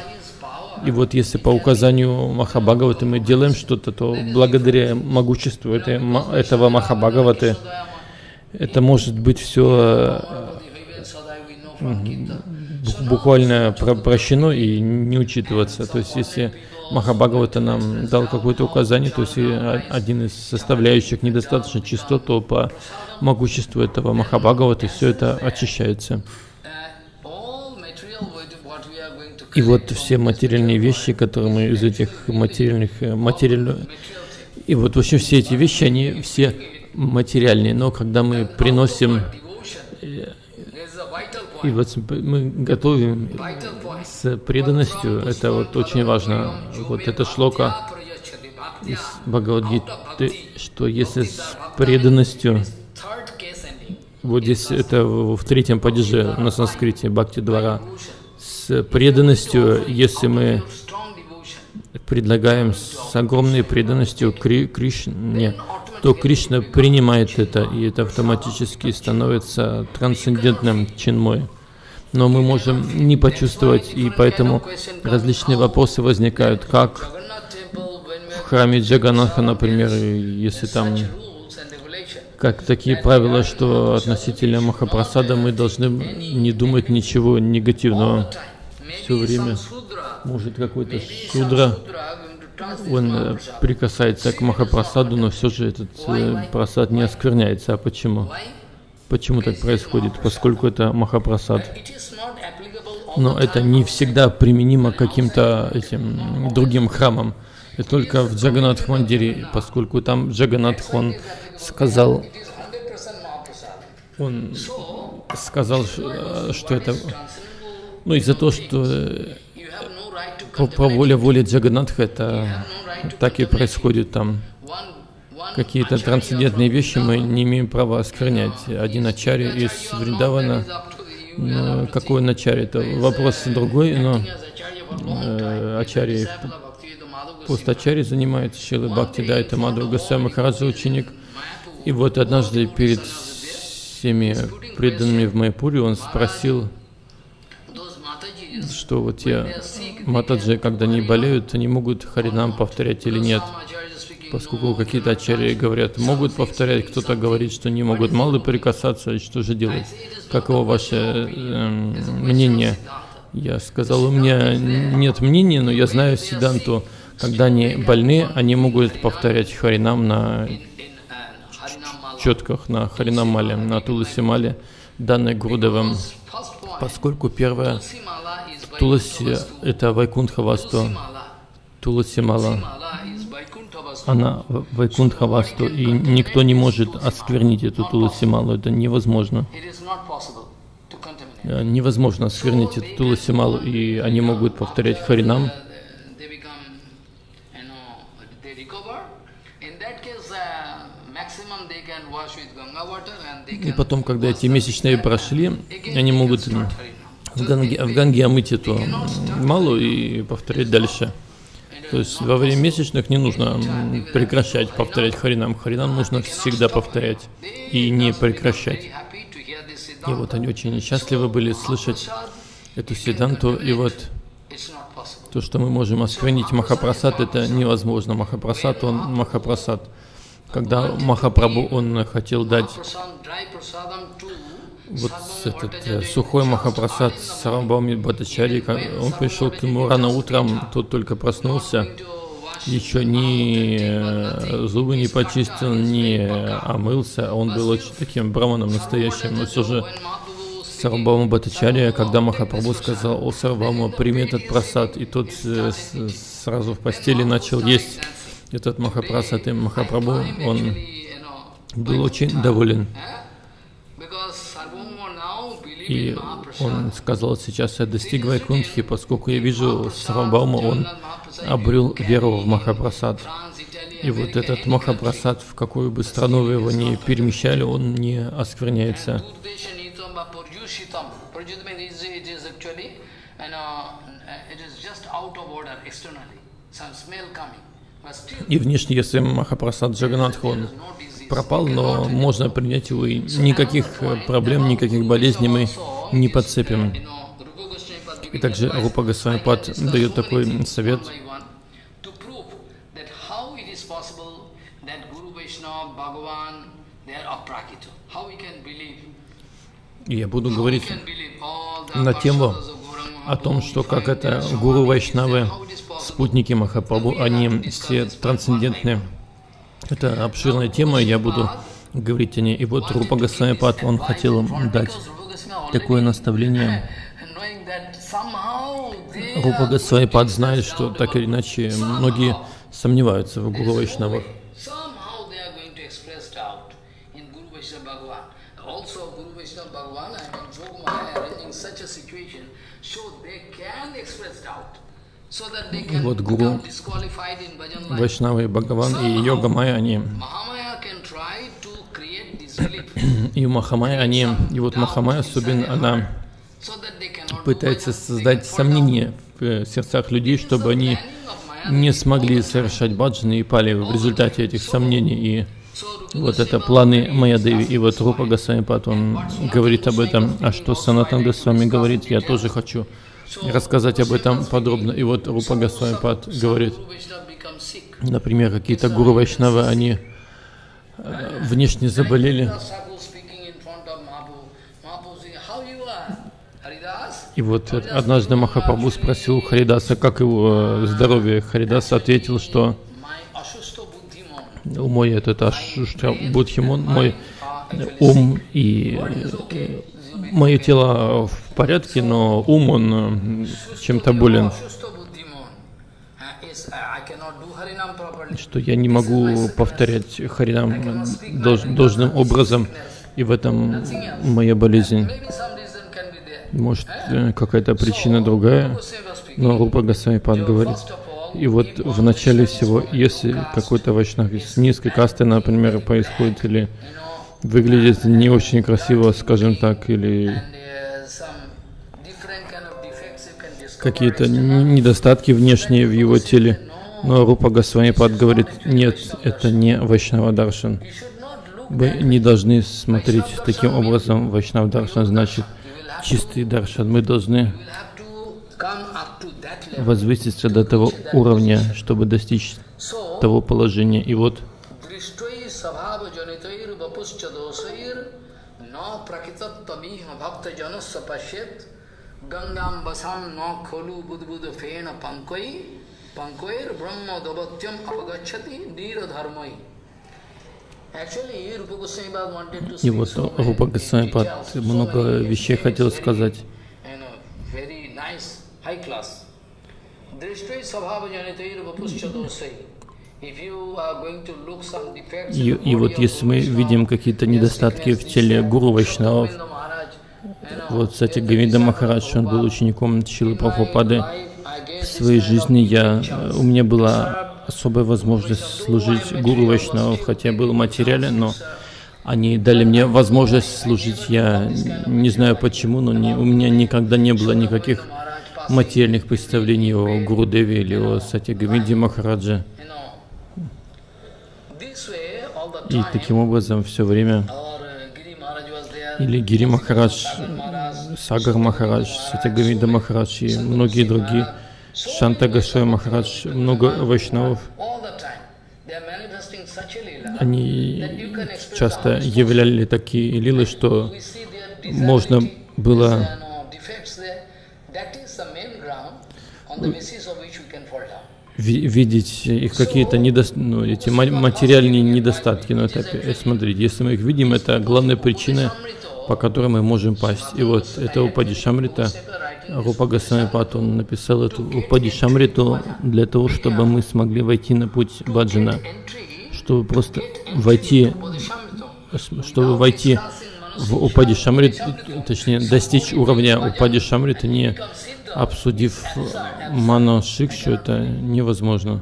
И вот если по указанию Махабхагаваты мы делаем что-то, то благодаря могуществу этого Махабхагаваты это может быть все буквально прощено и не учитываться. То есть если Махабхагавата нам дал какое-то указание, то есть один из составляющих недостаточно чисто, то по могуществу этого Махабхагавата все это очищается. И вот все материальные вещи, которые мы из этих и вот вообще все эти вещи, они все материальные, но когда мы приносим, и вот мы готовим с преданностью, это вот очень важно. Вот это шлока из Бхагавад-гиты, что если с преданностью, вот здесь это в третьем падеже на санскрите Бхакти-двара, с преданностью, если мы предлагаем с огромной преданностью Кришне, то Кришна принимает это, и это автоматически становится трансцендентным чинмой. Но мы можем не почувствовать, и поэтому различные вопросы возникают, как в храме Джаганатха, например, если там как такие правила, что относительно Махапрасада мы должны не думать ничего негативного. Все время, может, какой-то шудра, он прикасается к Махапрасаду, но все же этот прасад не оскверняется. А почему? Почему так происходит? Поскольку это Махапрасад. Но это не всегда применимо к каким-то этим другим храмам. И только в Джаганнатх-мандире, поскольку там Джаганнатх, он сказал, что это... Ну, из-за того, что по воле Джаганнатха это так и происходит там. Какие-то трансцендентные вещи мы не имеем права осквернять. Один ачарья из Вриндавана, какой он ачарья, это вопрос другой, но ачарья, пост ачарьи занимает Шрила Бхактивидаята Мадхава Госвами Махараджа ученик. И вот однажды перед всеми преданными в Майпуре он спросил, что вот те матаджи, когда они болеют, они могут харинам повторять или нет. Поскольку какие-то ачарьи говорят, могут повторять, кто-то говорит, что не могут, мало прикасаться, и что же делать? Каково ваше мнение? Я сказал, у меня нет мнения, но я знаю сиданту, когда они больны, они могут повторять харинам на четках, на харинамале, на туласимале, данной Гурудевом. Поскольку первое Туласи — это Вайкунтхавасту, Туласимала, она Вайкунтхавасту, и никто не может осквернить эту Туласималу, это невозможно. Невозможно осквернить эту Туласималу, и они могут повторять Харинам. И потом, когда эти месячные прошли, они могут в Ганге омыть эту малу и повторять дальше. То есть во время месячных не нужно прекращать повторять Харинам. Харинам нужно всегда повторять и не прекращать. И вот они очень счастливы были слышать эту сиданту. И вот то, что мы можем осквернить Махапрасад, это невозможно. Махапрасад, он Махапрасад. Когда Махапрабху он хотел дать вот этот сухой Махапрасад Сарамбхауми Бхаттачарьи, он пришел к нему рано утром, тот только проснулся, еще ни зубы не почистил, не омылся, он был очень таким браманом настоящим, но все же Сарамбхаума Бхаттачарья, когда Махапрабху сказал, о Сарамбхаума, прими этот прасад, и тот сразу в постели начал есть. Этот Махапрасад, и Махапрабху, он был очень доволен. И он сказал, сейчас я достиг Вайкунтхи, поскольку я вижу Сарамбхаума, он обрел веру в Махапрасад. И вот этот Махапрасад, в какую бы страну вы его ни перемещали, он не оскверняется. И внешне, если Махапрасад Джаганнатха, он пропал, но можно принять его, и никаких проблем, никаких болезней мы не подцепим. И также Рупа Госвами Пад дает такой совет. И я буду говорить на тему о том, что как это Гуру Вайшнавы, спутники Махапрабху, они все трансцендентные. Это обширная тема, я буду говорить о ней. И вот Рупа Госвами Пад, он хотел дать такое наставление. Рупа Госвами Пад знает, что так или иначе многие сомневаются в Гуру Вайшнавах. Вот Гуру Вайшнава и Бхагаван и Йога Майя, они и Махамая, они, и вот Махамая особенно, она пытается создать сомнения в сердцах людей, чтобы они не смогли совершать баджаны и пали в результате этих сомнений. И вот это планы Майадеви. И вот Рупа Госвами Пад, он говорит об этом. А что Санатан Госвами говорит, я тоже хочу рассказать об этом подробно. И вот Рупа Госвами Пад говорит, например, какие-то Гуру Вайшнавы, они внешне заболели. И вот однажды Махапрабху спросил Харидаса, как его здоровье. Харидас ответил, что мой этот Будхимон, мой ум и мое тело в порядке, но ум он чем-то болен, что я не могу повторять Харинам должным образом, и в этом моя болезнь. Может, какая-то причина другая, но Рупа Госвамипад говорит. И вот в начале всего, если какой-то вайшнав из низкой касты, например, происходит или выглядит не очень красиво, скажем так, или какие-то недостатки внешние в его теле, но Рупа Госвамипад говорит, нет, это не вайшнава даршан. Вы не должны смотреть таким образом. Вайшнава даршан значит чистый даршан. Мы должны возвыситься до того уровня, чтобы достичь того положения. И вот и вот Рупа Госвамипад много вещей хотел сказать. И вот если мы видим какие-то недостатки в теле гуру вайшнавов, вот, кстати, Говинда Махарадж, он был учеником Шрилы Прабхупады. В своей жизни у меня была особая возможность служить гуру вайшнавов, хотя я был в материале, но они дали мне возможность служить. Я не знаю почему, но у меня никогда не было никаких материальных представлений о Гурудеве или о Сати Говинде Махараджа. И таким образом все время или Гири Махарадж, Сагар Махарадж, Сати Говинда Махарадж и многие другие, Шанта Госвами Махарадж, много вайшнавов, они часто являли такие лилы, что можно было видеть их какие-то материальные недостатки. Но это, смотрите, если мы их видим, это главная причина, по которой мы можем пасть. И вот это Упадишамрита, Рупа Госвамипад, он написал эту Упадишамриту для того, чтобы мы смогли войти на путь баджана, чтобы просто войти, чтобы войти в Упадишамриту, точнее достичь уровня Упадишамриты, не обсудив Манашикшу, это невозможно.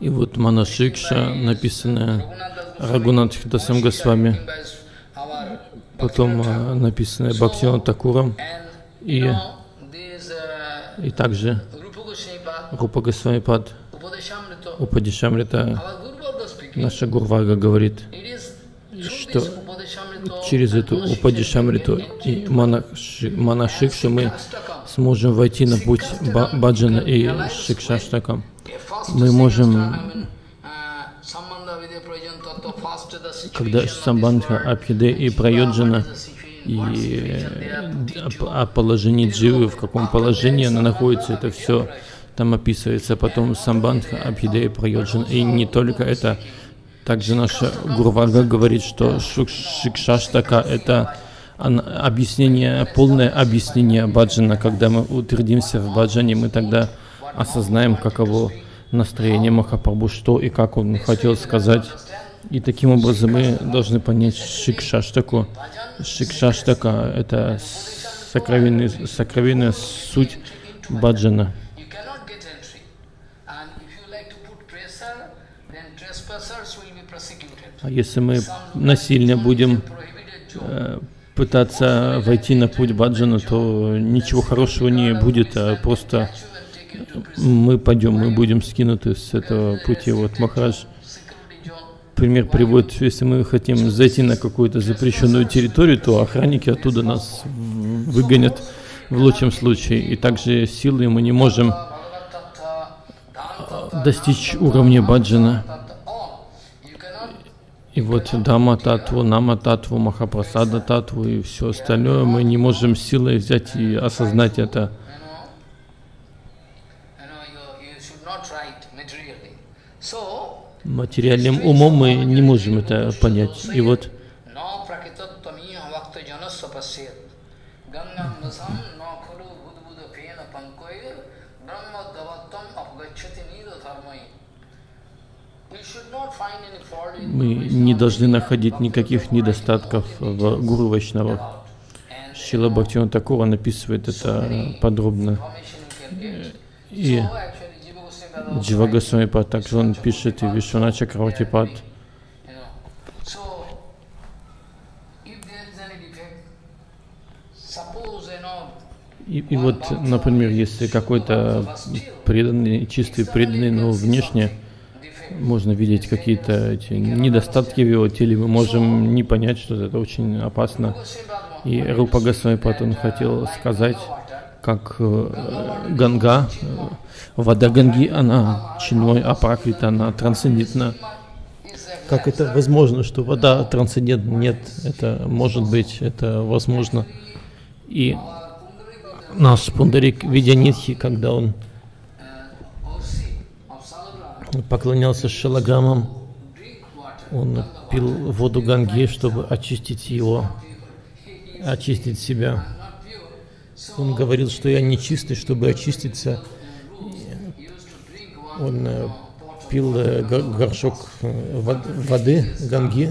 И вот Манашикша, написанная Рагунатх Дасом Госвами, потом написанная Бхактивинод Такуром, и также Рупа Госвамипад, Упадишамрита. Наша Гурвага говорит, что через эту Упадишамриту и Манашикшу мы сможем войти на путь баджана и шикшаштака. Мы можем, когда самбандха, абхиде и прайоджана, и о положении дживы, в каком положении она находится, это все там описывается. Потом самбандха, абхиде и прайоджана. И не только это. Также наша Гурвага говорит, что Шикшаштака — это объяснение, полное объяснение баджана. Когда мы утвердимся в баджане, мы тогда осознаем, каково настроение Махапрабху, что и как он хотел сказать. И таким образом мы должны понять Шикшаштаку. Шикшаштака — это сокровенная суть баджана. А если мы насильно будем пытаться войти на путь баджана, то ничего хорошего не будет, а просто мы пойдем, мы будем скинуты с этого пути. Вот Махарадж пример приводит, если мы хотим зайти на какую-то запрещенную территорию, то охранники оттуда нас выгонят в лучшем случае, и также силой мы не можем достичь уровня баджана. И вот Дхамма-таттву, Нама-таттву, Махапрасада-таттву и все остальное мы не можем силой взять и осознать это. Материальным умом мы не можем это понять. И вот мы не должны находить никаких недостатков в Гуру Вайшнавах. Шрила Бхактивинода Тхакур описывает это подробно. И Джива Госвамипад также он пишет, и Вишвана Чакравартипад. И вот, например, если какой-то преданный, чистый преданный, но внешне можно видеть какие-то эти недостатки в его теле, мы можем не понять, что это очень опасно. И Рупа Госвамипад он хотел сказать, как Ганга, вода Ганги, она чинмой апракрита, она трансцендентна. Как это возможно, что вода трансцендентна? Нет, это может быть, это возможно. И наш Пундарик Видянитхи, когда он поклонялся Шалаграмам, он пил воду Ганги, чтобы очистить себя. Он говорил, что я нечистый, чтобы очиститься. Он пил горшок воды Ганги,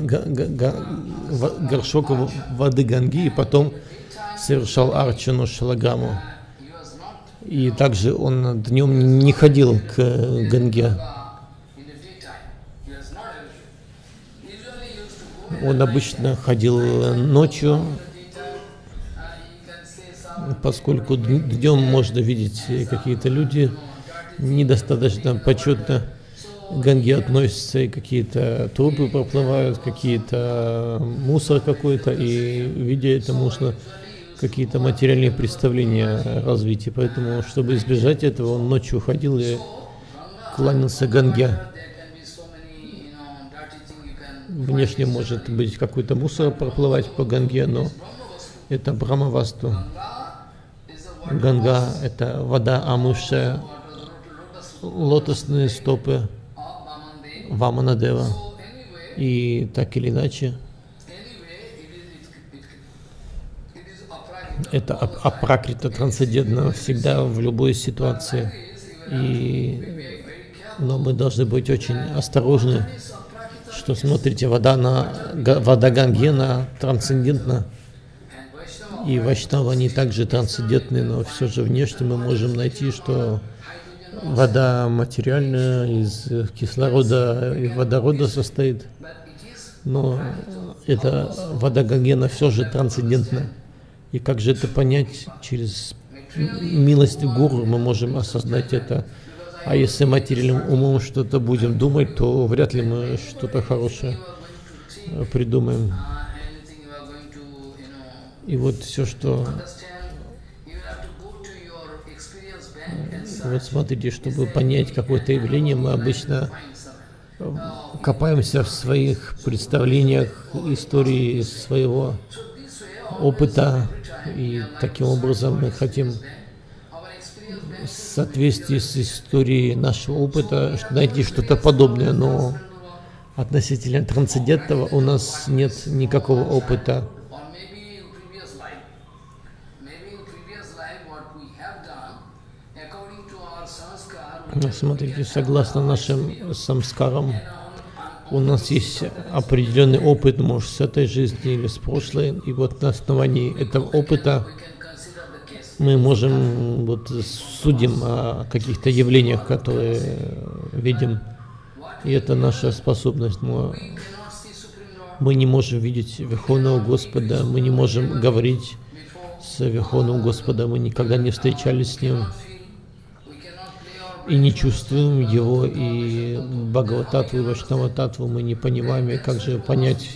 горшок воды Ганги, и потом совершал арчану Шалаграму. И также он днем не ходил к Ганге. Он обычно ходил ночью, поскольку днем можно видеть какие-то люди недостаточно почетно к Ганге относятся, и какие-то трупы проплывают, какие-то мусор какой-то, и видя это, можно какие-то материальные представления развить. И поэтому, чтобы избежать этого, он ночью ходил и кланялся Ганге. Внешне может быть какой-то мусор проплывать по Ганге, но это Брахмавасту. Ганга – это вода, омывшая лотосные стопы Ваманадева. И так или иначе, это апракрита, трансцендентно всегда в любой ситуации. Но мы должны быть очень осторожны, что, смотрите, вода Ганги, она трансцендентна, и вайшнавы, они также трансцендентны, но все же внешне мы можем найти, что вода материальная, из кислорода и водорода состоит, но эта вода Ганги, она все же трансцендентна. И как же это понять? Через милость Гуру мы можем осознать это. А если материальным умом что-то будем думать, то вряд ли мы что-то хорошее придумаем. И вот все, что... Вот смотрите, чтобы понять какое-то явление, мы обычно копаемся в своих представлениях, истории своего опыта, и таким образом мы хотим в соответствии с историей нашего опыта найти что-то подобное, но относительно трансцендентного у нас нет никакого опыта. Смотрите, согласно нашим самскарам, у нас есть определенный опыт, может, с этой жизни или с прошлой, и вот на основании этого опыта мы можем, вот, судим о каких-то явлениях, которые видим, и это наша способность. Но мы не можем видеть Верховного Господа, мы не можем говорить с Верховным Господом, мы никогда не встречались с Ним, и не чувствуем его, и Бхагаваттатву, и Вайшнава-таттву мы не понимаем, и как же понять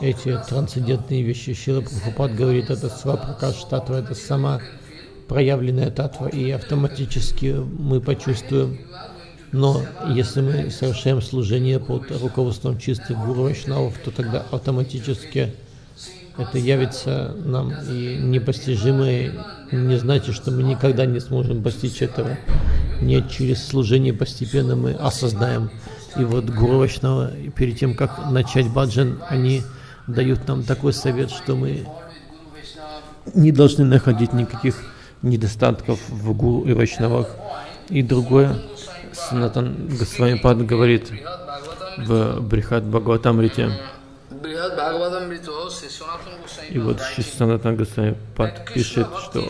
эти трансцендентные вещи. Шрила Прабхупад говорит, это Свапракаш-таттва, это сама проявленная таттва, и автоматически мы почувствуем, Но если мы совершаем служение под руководством чистых гуру вайшнавов, то тогда автоматически это явится нам и непостижимое. Не значит, что мы никогда не сможем постичь этого. Нет, через служение постепенно мы осознаем. И вот гуру вайшнава, перед тем, как начать баджан, они дают нам такой совет, что мы не должны находить никаких недостатков в гуру и вайшнавах. И другое, Санатан Госвамипад говорит в Брихад Бхагаватамрите. И вот Санатан Госвамипад пишет, что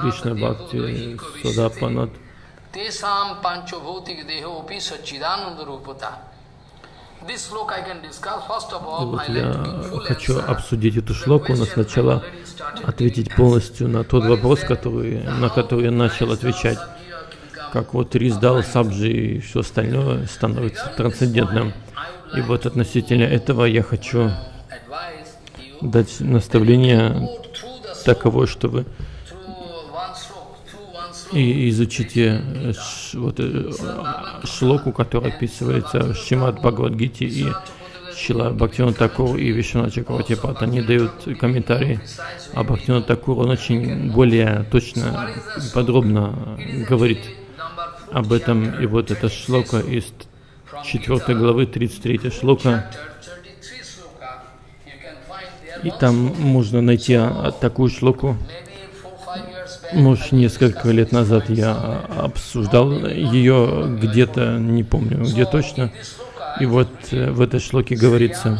Кришна Бхакти Содапанат Тесам Панчабхутик Дехопи Саччидананда Рупата. Вот я хочу обсудить эту шлоку, но сначала ответить полностью на тот вопрос, на который я начал отвечать. Как вот рис дал, сабджи и все остальное становится трансцендентным. И вот относительно этого я хочу дать наставление таковое, что вы и изучите вот шлоку, которая описывается в Шримад Бхагавад-гите, и Шрила Бхактивинода Такур и Вишванатх Чакравартипад. Они дают комментарии о Бхактивинода Такур. Он очень более точно и подробно говорит об этом. И вот эта шлока из 4 главы, 33 шлока. И там можно найти такую шлоку. Может, несколько лет назад я обсуждал ее где-то, не помню где точно. И вот в этой шлоке говорится: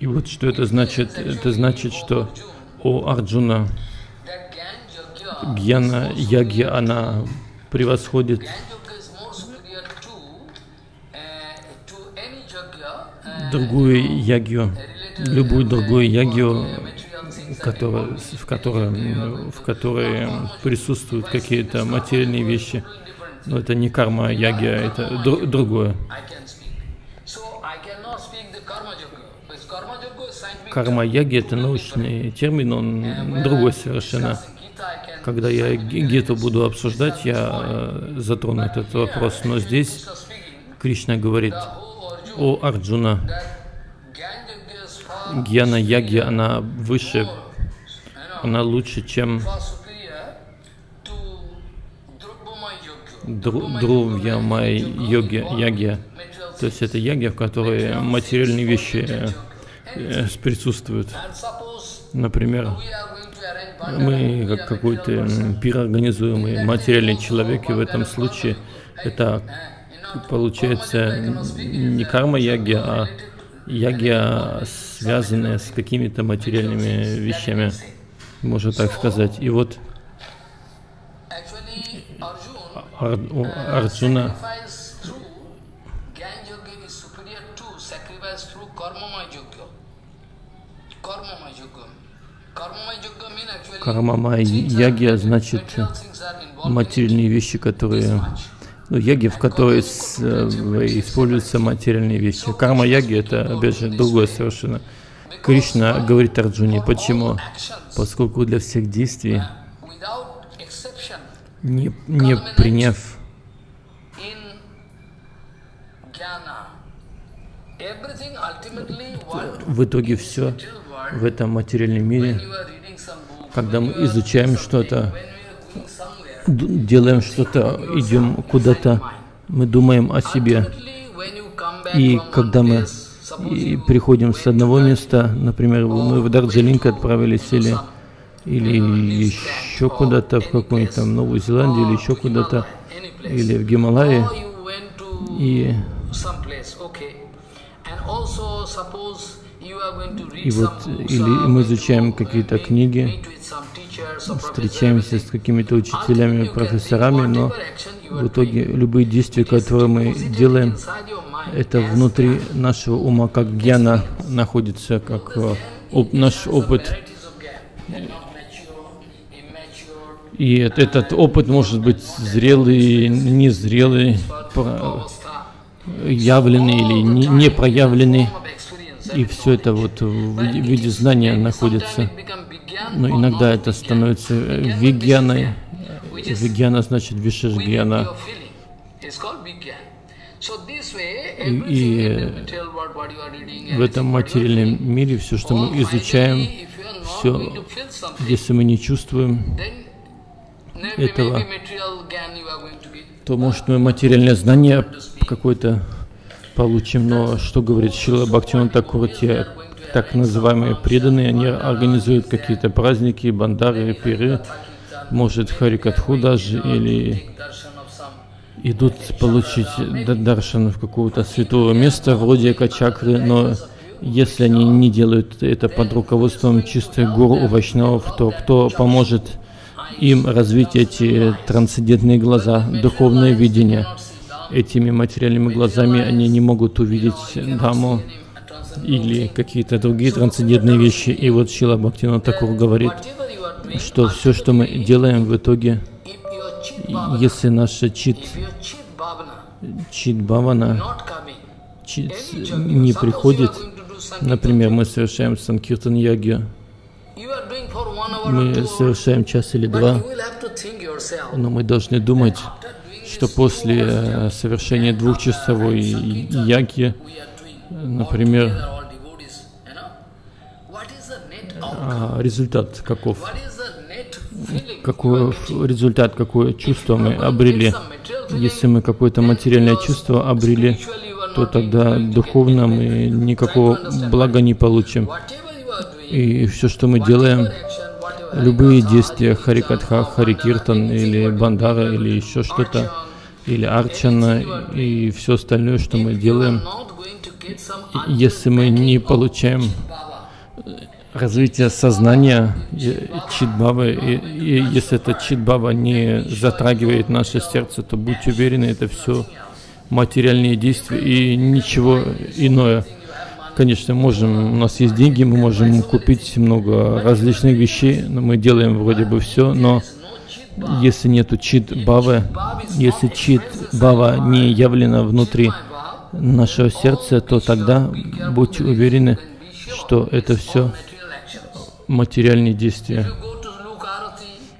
И вот что это значит? Это значит, что у Арджуна Гьяна Яги, она превосходит другую ягью, любую другую ягью, в которой присутствуют какие-то материальные вещи. Но это не карма яги, это другое. Карма яги — это научный термин, он другой совершенно. Когда я гиту буду обсуждать, я затрону этот вопрос. Но здесь Кришна говорит: о Арджуна, гьяна яги, она выше, она лучше, чем Друвьямай Яги, то есть это яги, в которой материальные вещи присутствуют. Например, мы как какой-то пир организуем, и материальный человек, и в этом случае это получается не карма яги, а яги, связанные с какими-то материальными вещами, можно так сказать. И вот Арджуна кармамай яги, значит материальные вещи, которые, ну, яги, в которой используются материальные вещи. Карма яги — это, опять же, другое совершенно. Кришна говорит Арджуне: почему? Поскольку для всех действий, не приняв в итоге все в этом материальном мире, когда мы изучаем что-то, делаем что-то, идем куда-то, мы думаем о себе. И когда мы приходим с одного места, например, мы в Дарджалинг отправились или еще куда-то, в какую-нибудь там Новую Зеландию, или еще куда-то, или в Гималайи. И вот, или мы изучаем какие-то книги, встречаемся с какими-то учителями, профессорами, но в итоге любые действия, которые мы делаем, это внутри нашего ума, как гьяна находится, как наш опыт. И этот опыт может быть зрелый, незрелый, явленный или не проявленный. И все это вот в виде знания находится. Но иногда это становится вигьяной. Вигьяна значит вишешгьяна. И в этом материальном мире все, что мы изучаем, все, если мы не чувствуем этого, то, может, мы материальное знание какое-то получим. Но что говорит Шрила Бхактивинод Тхакур, те так называемые преданные, они организуют какие-то праздники, бандары, пиры, может, харикатху даже, или идут получить даршан в какого-то святого места, вроде Экачакры, но если они не делают это под руководством чистых гуру вайшнавов, то кто поможет им развить эти трансцендентные глаза, духовное видение? Этими материальными глазами они не могут увидеть Дхамму или какие-то другие трансцендентные вещи. И вот Шрила Бхактивинод Тхакур говорит, что все, что мы делаем в итоге, если наша чит-бхавана не приходит, например, мы совершаем санкиртан-ягью, мы совершаем час или два, но мы должны думать, что после совершения двухчасовой ягьи, например, результат каков? Какой результат, какое чувство мы обрели? Если мы какое-то материальное чувство обрели, то тогда духовно мы никакого блага не получим. И все, что мы делаем, любые действия, харикатха, харикиртан, или бандара, или еще что-то, или арчана, и все остальное, что мы делаем, если мы не получаем развитие сознания чит-бхавы, и если эта чит-бхава не затрагивает наше сердце, то будьте уверены, это все материальные действия и ничего иное. Конечно, можем, у нас есть деньги, мы можем купить много различных вещей, но мы делаем вроде бы все, но если нету чит-бхавы, если чит-бхава не явлена внутри нашего сердца, то тогда будьте уверены, что это все материальные действия.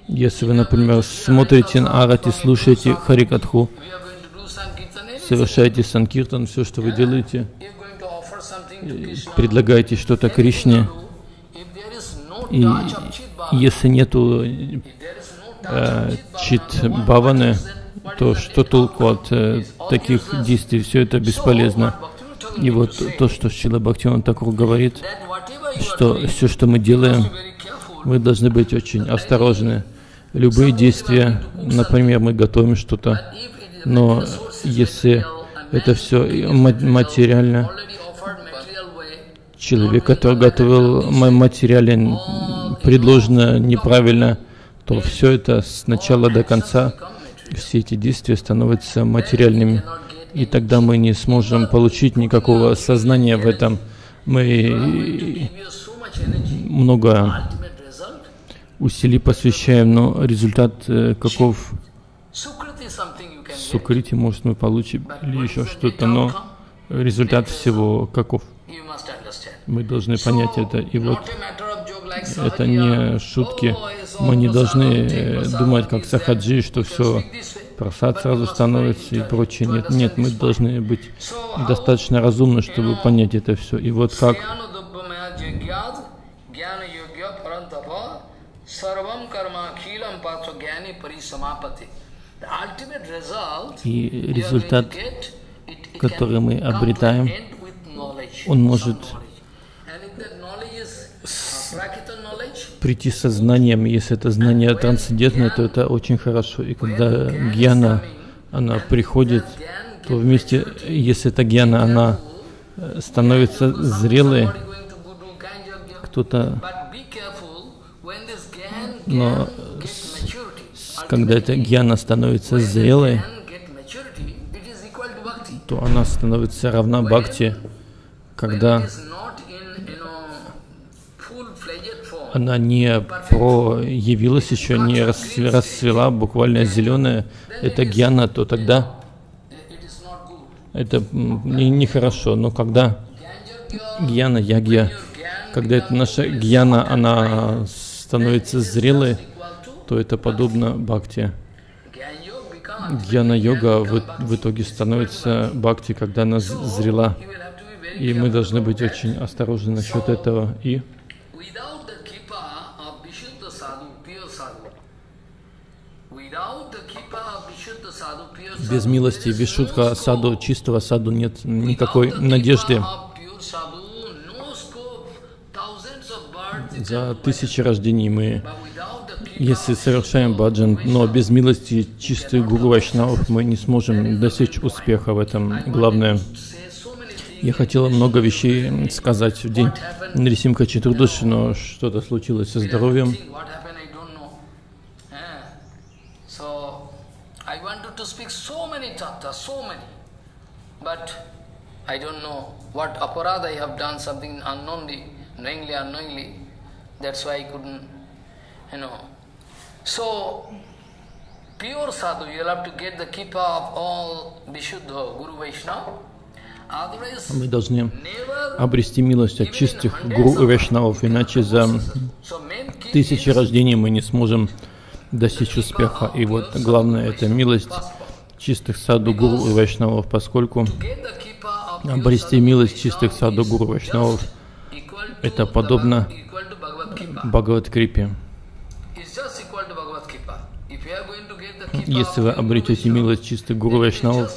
Если вы, например, смотрите на арати, слушаете харикатху, совершаете санкиртан, все, что вы делаете, предлагаете что-то Кришне, и если нету чит-бхаваны, то что толку от таких действий? Все это бесполезно. И вот то, что Шрила Бхактивинод Тхакур говорит, что все, что мы делаем, мы должны быть очень осторожны. Любые действия, например, мы готовим что-то, но если это все материально, человек, который готовил материально, предложено неправильно, то все это с начала до конца, все эти действия становятся материальными. И тогда мы не сможем получить никакого сознания в этом. Мы много усилий посвящаем, но результат каков? Сукрити, может, мы получим или еще что-то, но результат всего каков? Мы должны понять это. И вот это не шутки. Мы не должны думать, как сахаджи, что все просад сразу становится и прочее. Нет, нет, мы должны быть достаточно разумны, чтобы понять это все. И вот как и результат, который мы обретаем, он может прийти сознанием. Если это знание трансцендентное, то это очень хорошо. И когда гьяна, она приходит, то вместе, если эта гьяна, она становится зрелой, кто-то но когда эта гьяна становится зрелой, то она становится равна бхакти. Когда она не проявилась еще, не расцвела, буквально зеленая, это гьяна, то тогда это нехорошо. Но когда гьяна, ягья, когда это наша гьяна, она становится зрелой, то это подобно бхакти. Гьяна-йога в итоге становится бхакти, когда она зрела. И мы должны быть очень осторожны насчет этого. И без милости вишудха саду, чистого саду, нет никакой надежды. За тысячи рождений мы, если совершаем баджан, но без милости чистых гуру вайшнавов мы не сможем достичь успеха в этом. Главное, я хотела много вещей сказать в день Нарисимха Чатурдаши, но что-то случилось со здоровьем. So, pure sadhu, you'll have to get the kippa of all Vishuddha Guru Vaishnava. Мы должны обрести милость от чистых гуру и вайшнавов, иначе за тысячи рождений мы не сможем достичь успеха. И вот главное — это милость чистых саду гуру и вайшнавов, поскольку обрести милость чистых саду гуру и вайшнавов — это подобно Бхагавад-крипе. Если вы обретете милость чистых гуру вайшнавов,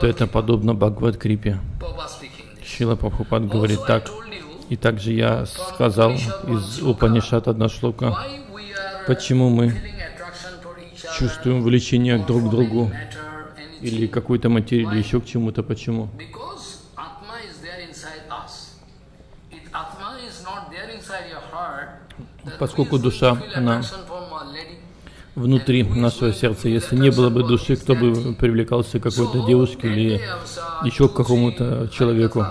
то это подобно Бхагавад-крипе. Шрила Прабхупад говорит так. И также я сказал из Упанишат одна шлока, почему мы чувствуем влечение друг к другу или какой-то материи, или еще к чему-то. Почему? Поскольку душа, она внутри нашего сердца. Если не было бы души, кто бы привлекался к какой-то девушке или еще к какому-то человеку?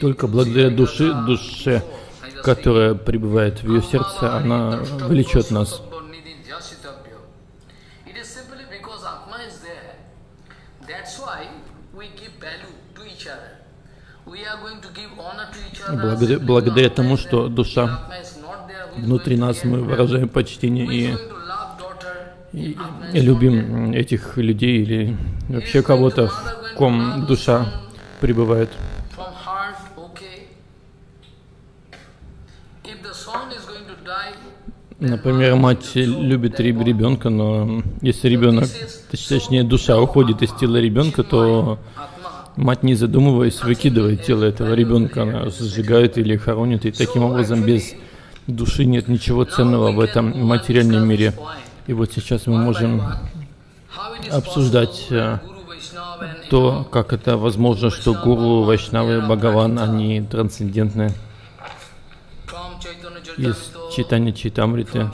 Только благодаря душе, которая пребывает в ее сердце, она влечет нас. Благодаря тому, что душа внутри нас, мы выражаем почтение и любим этих людей или вообще кого-то, в ком душа пребывает. Например, мать любит ребенка, но если ребенок, точнее душа, уходит из тела ребенка, то мать, не задумываясь, выкидывает тело этого ребенка, она сжигает или хоронит, и таким образом без души нет ничего ценного в этом материальном мире. И вот сейчас мы можем обсуждать то, как это возможно, что гуру, вайшнавы, Бхагаван, они трансцендентны. Из читания Чайтамриты,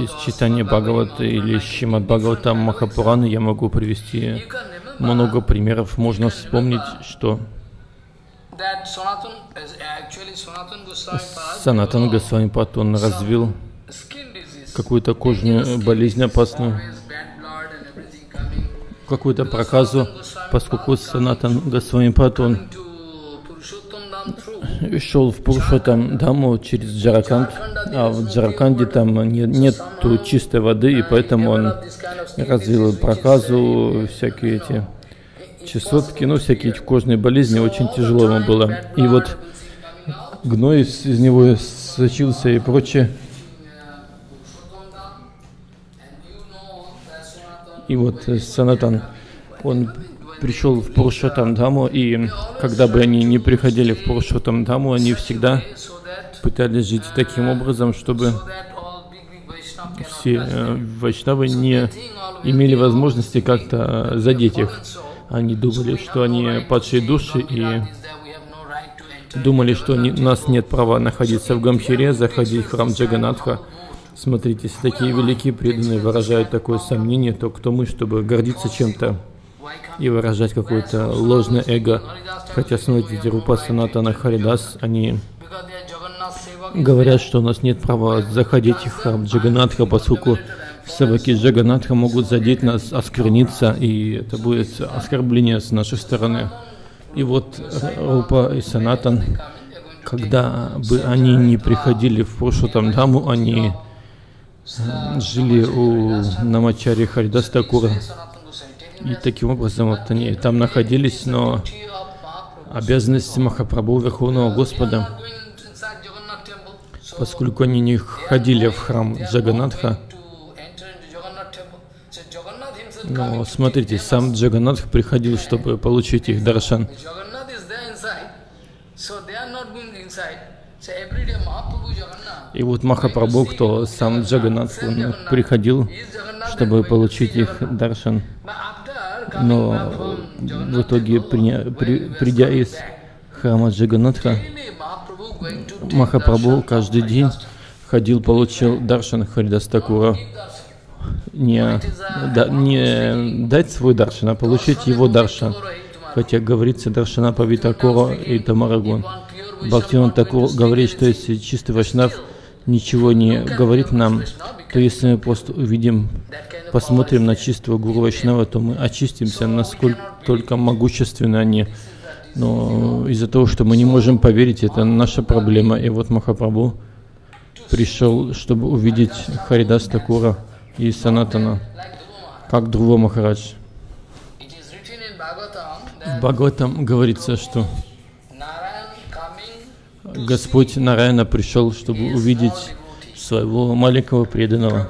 из читания Бхагавата или Шримад Бхагаватам Махапураны я могу привести много примеров. Можно вспомнить, что Санатан Госвами Пад развил какую-то кожную болезнь опасную, какую-то проказу, поскольку Санатан Госвами Пад шел в Пурушоттам Даму через Джараканд, а в Джараканде там нет чистой воды, и поэтому он развил проказу, всякие эти чесотки, ну, всякие кожные болезни, очень тяжело ему было. И вот гной из него сочился и прочее. И вот Санатан, он пришел в Пурушоттам Даму, и когда бы они не приходили в Пурушоттам Даму, они всегда пытались жить таким образом, чтобы все вайшнавы не имели возможности как-то задеть их. Они думали, что они падшие души, и думали, что у нас нет права находиться в Гамхире, заходить в храм Джаганатха, Смотрите, если такие великие преданные выражают такое сомнение, то кто мы, чтобы гордиться чем-то и выражать какое-то ложное эго? Хотя, смотрите, Рупа Санатана Харидас, они говорят, что у нас нет права заходить в храм Джаганатха, поскольку собаки Джаганатха могут задеть нас, оскверниться, и это будет оскорбление с нашей стороны. И вот Рупа и Санатан, когда бы они не приходили в Пурушотам Даму, они жили у Намачари Харидас Такура. И таким образом вот они там находились, но обязанности Махапрабху Верховного Господа, поскольку они не ходили в храм Джаганатха. Но смотрите, сам Джаганатх приходил, чтобы получить их даршан. И вот Махапрабху, кто сам Джаганатх, приходил, чтобы получить их даршан. Но в итоге, придя из храма Джаганатха, Махапрабху каждый день ходил, получил даршан Харидас Такура. Не дать свой даршан, а получить его даршан. Хотя говорится даршана Павитакура и Тамарагун. Бхактивинод Такур говорит, что если чистый вайшнав ничего не говорит нам, то если мы просто увидим, посмотрим на чистого гуру вайшнава, то мы очистимся, насколько только могущественны они. Но из-за того, что мы не можем поверить, это наша проблема. И вот Махапрабху пришел, чтобы увидеть Харидас Такура и Санатана, как Друва Махарадж. В Бхагаватам говорится, что Господь Нараяна пришел, чтобы увидеть своего маленького преданного.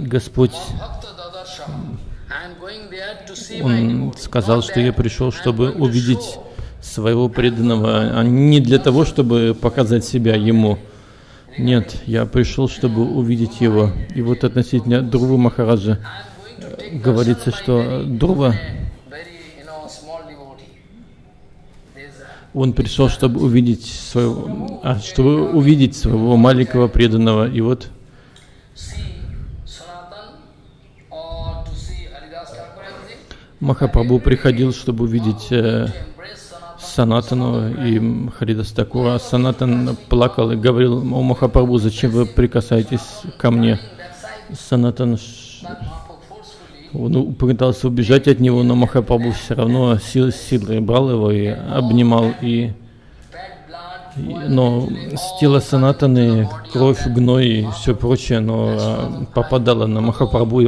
Господь, Он сказал, что я пришел, чтобы увидеть своего преданного, а не для того, чтобы показать себя ему. Нет, я пришел, чтобы увидеть его. И вот относительно Друвы Махараджа говорится, что Друва, он пришел, чтобы увидеть своего, маленького преданного. И вот Махапрабху приходил, чтобы увидеть Санатану и Харидас Такура. Санатан плакал и говорил: «О Махапрабху, зачем вы прикасаетесь ко мне?» Санатан пытался убежать от него, но Махапрабху все равно силой брал его и обнимал. Но с тела Санатаны кровь, гной и все прочее, но попадало на Махапрабху,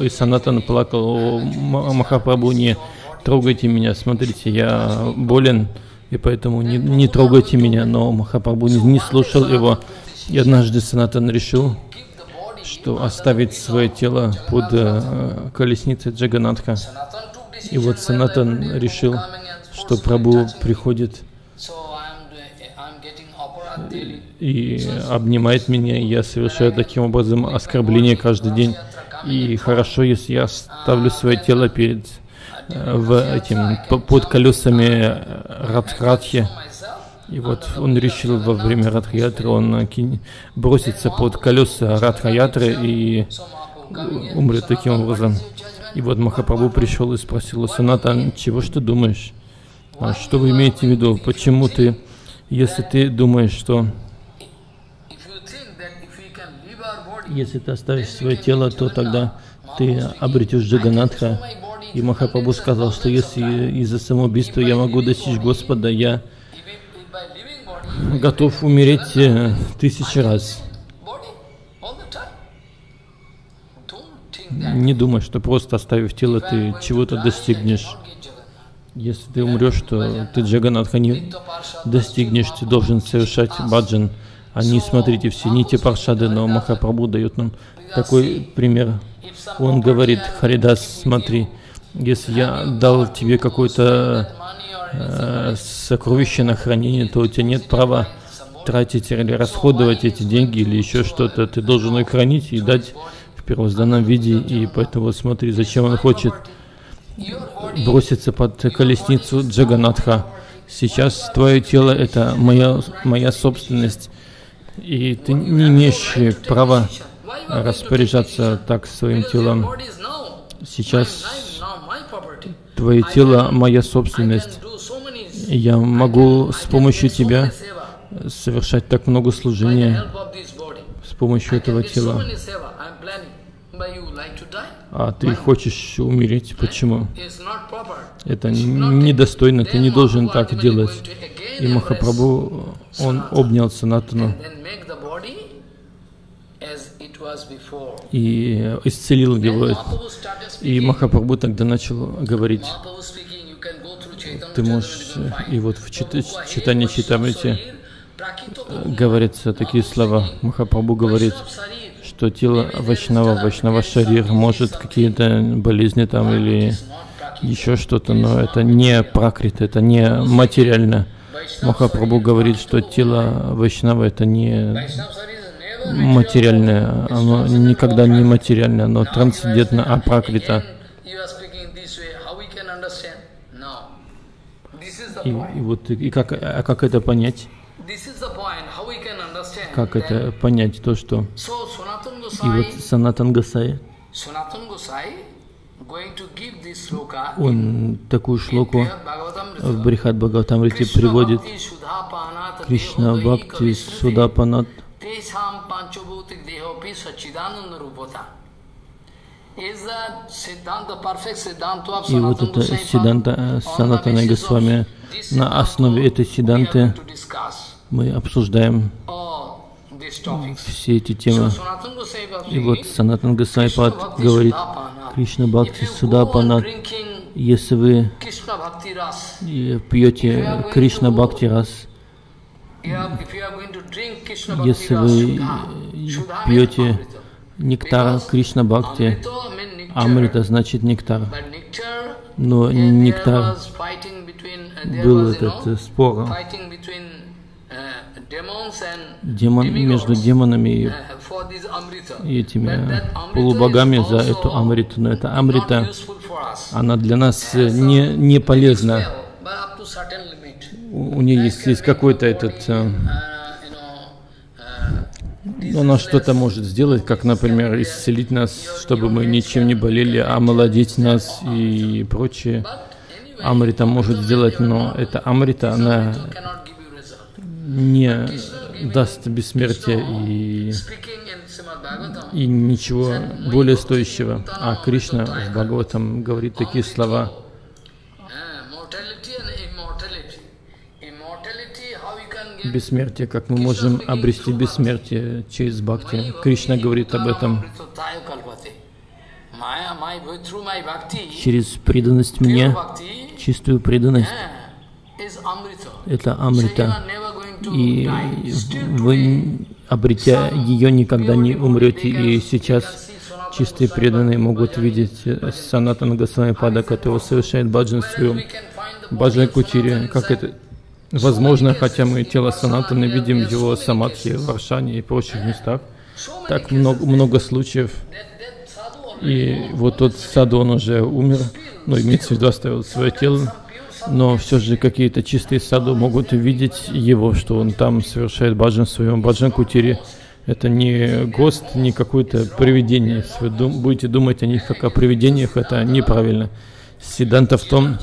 и Санатан плакал: «О Махапрабху, не трогайте меня, смотрите, я болен, и поэтому не трогайте меня». Но Махапрабху не слушал его, и однажды Санатан решил, что оставить свое тело под колесницей Джаганатха. И вот Санатан решил, что Прабху приходит и обнимает меня, и я совершаю таким образом оскорбление каждый день. И хорошо, если я ставлю свое тело перед под колесами Радхи. И вот он решил во время Радха-ятры он бросится под колеса Радха-ятры и умрет таким образом. И вот Махапрабху пришел и спросил у Санатана: «Чего ж ты думаешь? Что вы имеете в виду? Почему ты, если ты думаешь, что если ты оставишь свое тело, то тогда ты обретешь Джаганатха?» И Махапрабху сказал, что если из-за самоубийства я могу достичь Господа, я готов умереть 1000 раз. Не думай, что просто оставив тело, ты чего-то достигнешь. Если ты умрешь, то ты Джаганатха не достигнешь, ты должен совершать баджан. Они, смотрите, все нити паршады, но Махапрабху дает нам такой пример. Он говорит: «Харидас, смотри, если я дал тебе какое-то сокровище на хранение, то у тебя нет права тратить или расходовать эти деньги или еще что-то. Ты должен их хранить и дать в первозданном виде». И поэтому вот смотри, зачем он хочет броситься под колесницу Джаганатха. Сейчас твое тело — это моя собственность. и ты не имеешь права распоряжаться так своим телом. Сейчас твое тело — моя собственность. Я могу с помощью тебя совершать так много служения с помощью этого тела. А ты хочешь умереть? Почему? Это недостойно, ты не должен так делать. И Махапрабху, он обнял Санатану и исцелил его. И Махапрабху тогда начал говорить. Ты можешь, и вот в читании Читамрите говорятся такие слова. Махапрабху говорит, что тело Вайшнава, Вайшнава Шарир, может какие-то болезни там или еще что-то, но это не пракрита, это не материально. Махапрабху говорит, что тело Вайшнава — это не материальное, оно никогда не материальное, оно трансцендентно, апракрита. И как это понять? Как это понять, то что? И вот Санатан Госай, он такую шлоку в Брихад Бхагаватамрите приводит. Кришна Бхакти Судапанат . И вот это Сиддханта Санатана Госвами. На основе этой Сиддханты мы обсуждаем все эти темы. И вот Санатана Госвами говорит, Кришна Бхакти Судапанат, если вы пьете Кришна Бхакти Рас, если вы пьете нектар Кришна Бхакти, Амрита значит нектар. Но нектар был этот спор. Демон между демонами и этими полубогами за эту Амриту. Но эта Амрита, она для нас не полезна. У нее есть какой-то этот... Она что-то может сделать, как, например, исцелить нас, чтобы мы ничем не болели, омолодить нас и прочее. Амрита может сделать, но эта Амрита, она не даст бессмертия и ничего более стоящего. А Кришна в Бхагаватам говорит такие слова. Бессмертие, как мы можем обрести бессмертие через бхакти. Кришна говорит об этом. Через преданность мне, чистую преданность. Это Амрита. И вы, обретя ее, никогда не умрете. И сейчас чистые преданные могут видеть Санатана Госвами Пада, который совершает баджан в своем баджан-кутире. Как это возможно, хотя мы тело Санатана видим в его самадхи, в Варшане и прочих местах. Так много случаев. И вот тот саду, он уже умер, но имеется в виду, оставил свое тело. Но все же какие-то чистые саду могут увидеть его, что он там совершает баджан в своем баджан-кутире. Это не гост, не какое-то привидение. Если вы будете думать о них как о привидениях, это неправильно. Сиддханта в том,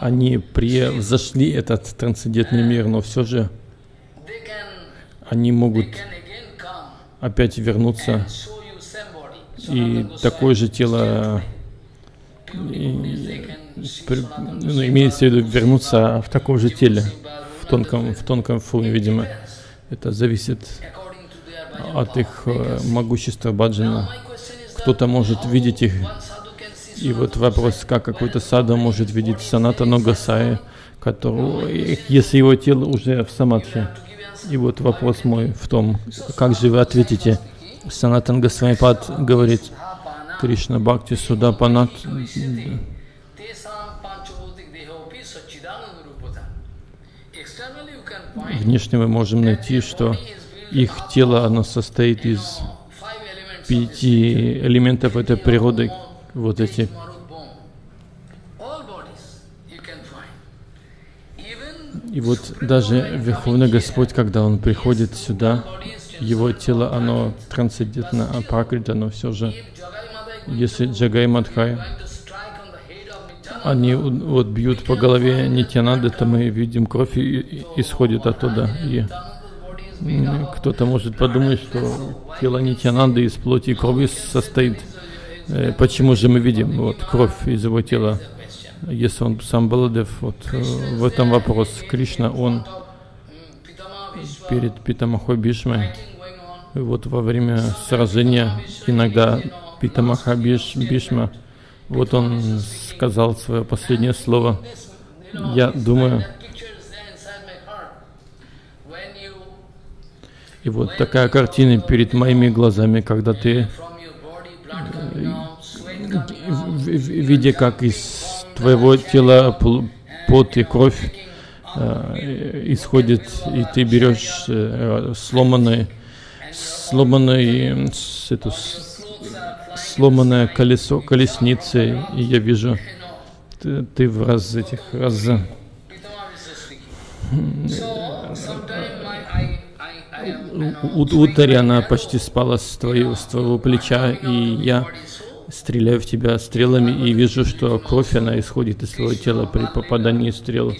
они превзошли этот трансцендентный мир, но все же они могут опять вернуться и такое же тело, имеется в виду вернуться в таком же теле, в тонком форме, видимо. Это зависит от их могущества баджана. Кто-то может видеть их. И вот вопрос, как какой-то саду может видеть Санатана Госая, который, если его тело уже в самадхи. И вот вопрос мой в том, как же вы ответите. Санатана Госвами Пад говорит, Кришна Бхакти Судапанат. Внешне мы можем найти, что их тело, оно состоит из 5 элементов этой природы. Вот эти И вот даже Верховный Господь, когда Он приходит сюда, Его тело, оно трансцендентно апракрита, но все же, если Джагай Мадхай, они вот бьют по голове Нитьянанды, то мы видим, кровь исходит оттуда. И кто-то может подумать, что тело Нитьянанды из плоти и крови состоит. Почему же мы видим вот кровь из его тела? Если он сам Баладев, вот в этом вопрос. Кришна, он перед Питамахой Бишмой, вот во время сражения, иногда Питамаха Бишма, вот он сказал свое последнее слово. Я думаю, и вот такая картина перед моими глазами, когда ты, видя, как из твоего тела пот и кровь исходит, и ты берешь сломанное колесо, колесницы, и я вижу, ты в раз этих раз. Утарь, она почти спала с твоего плеча, и я стреляю в тебя стрелами и вижу, что кровь, она исходит из своего тела при попадании стрел.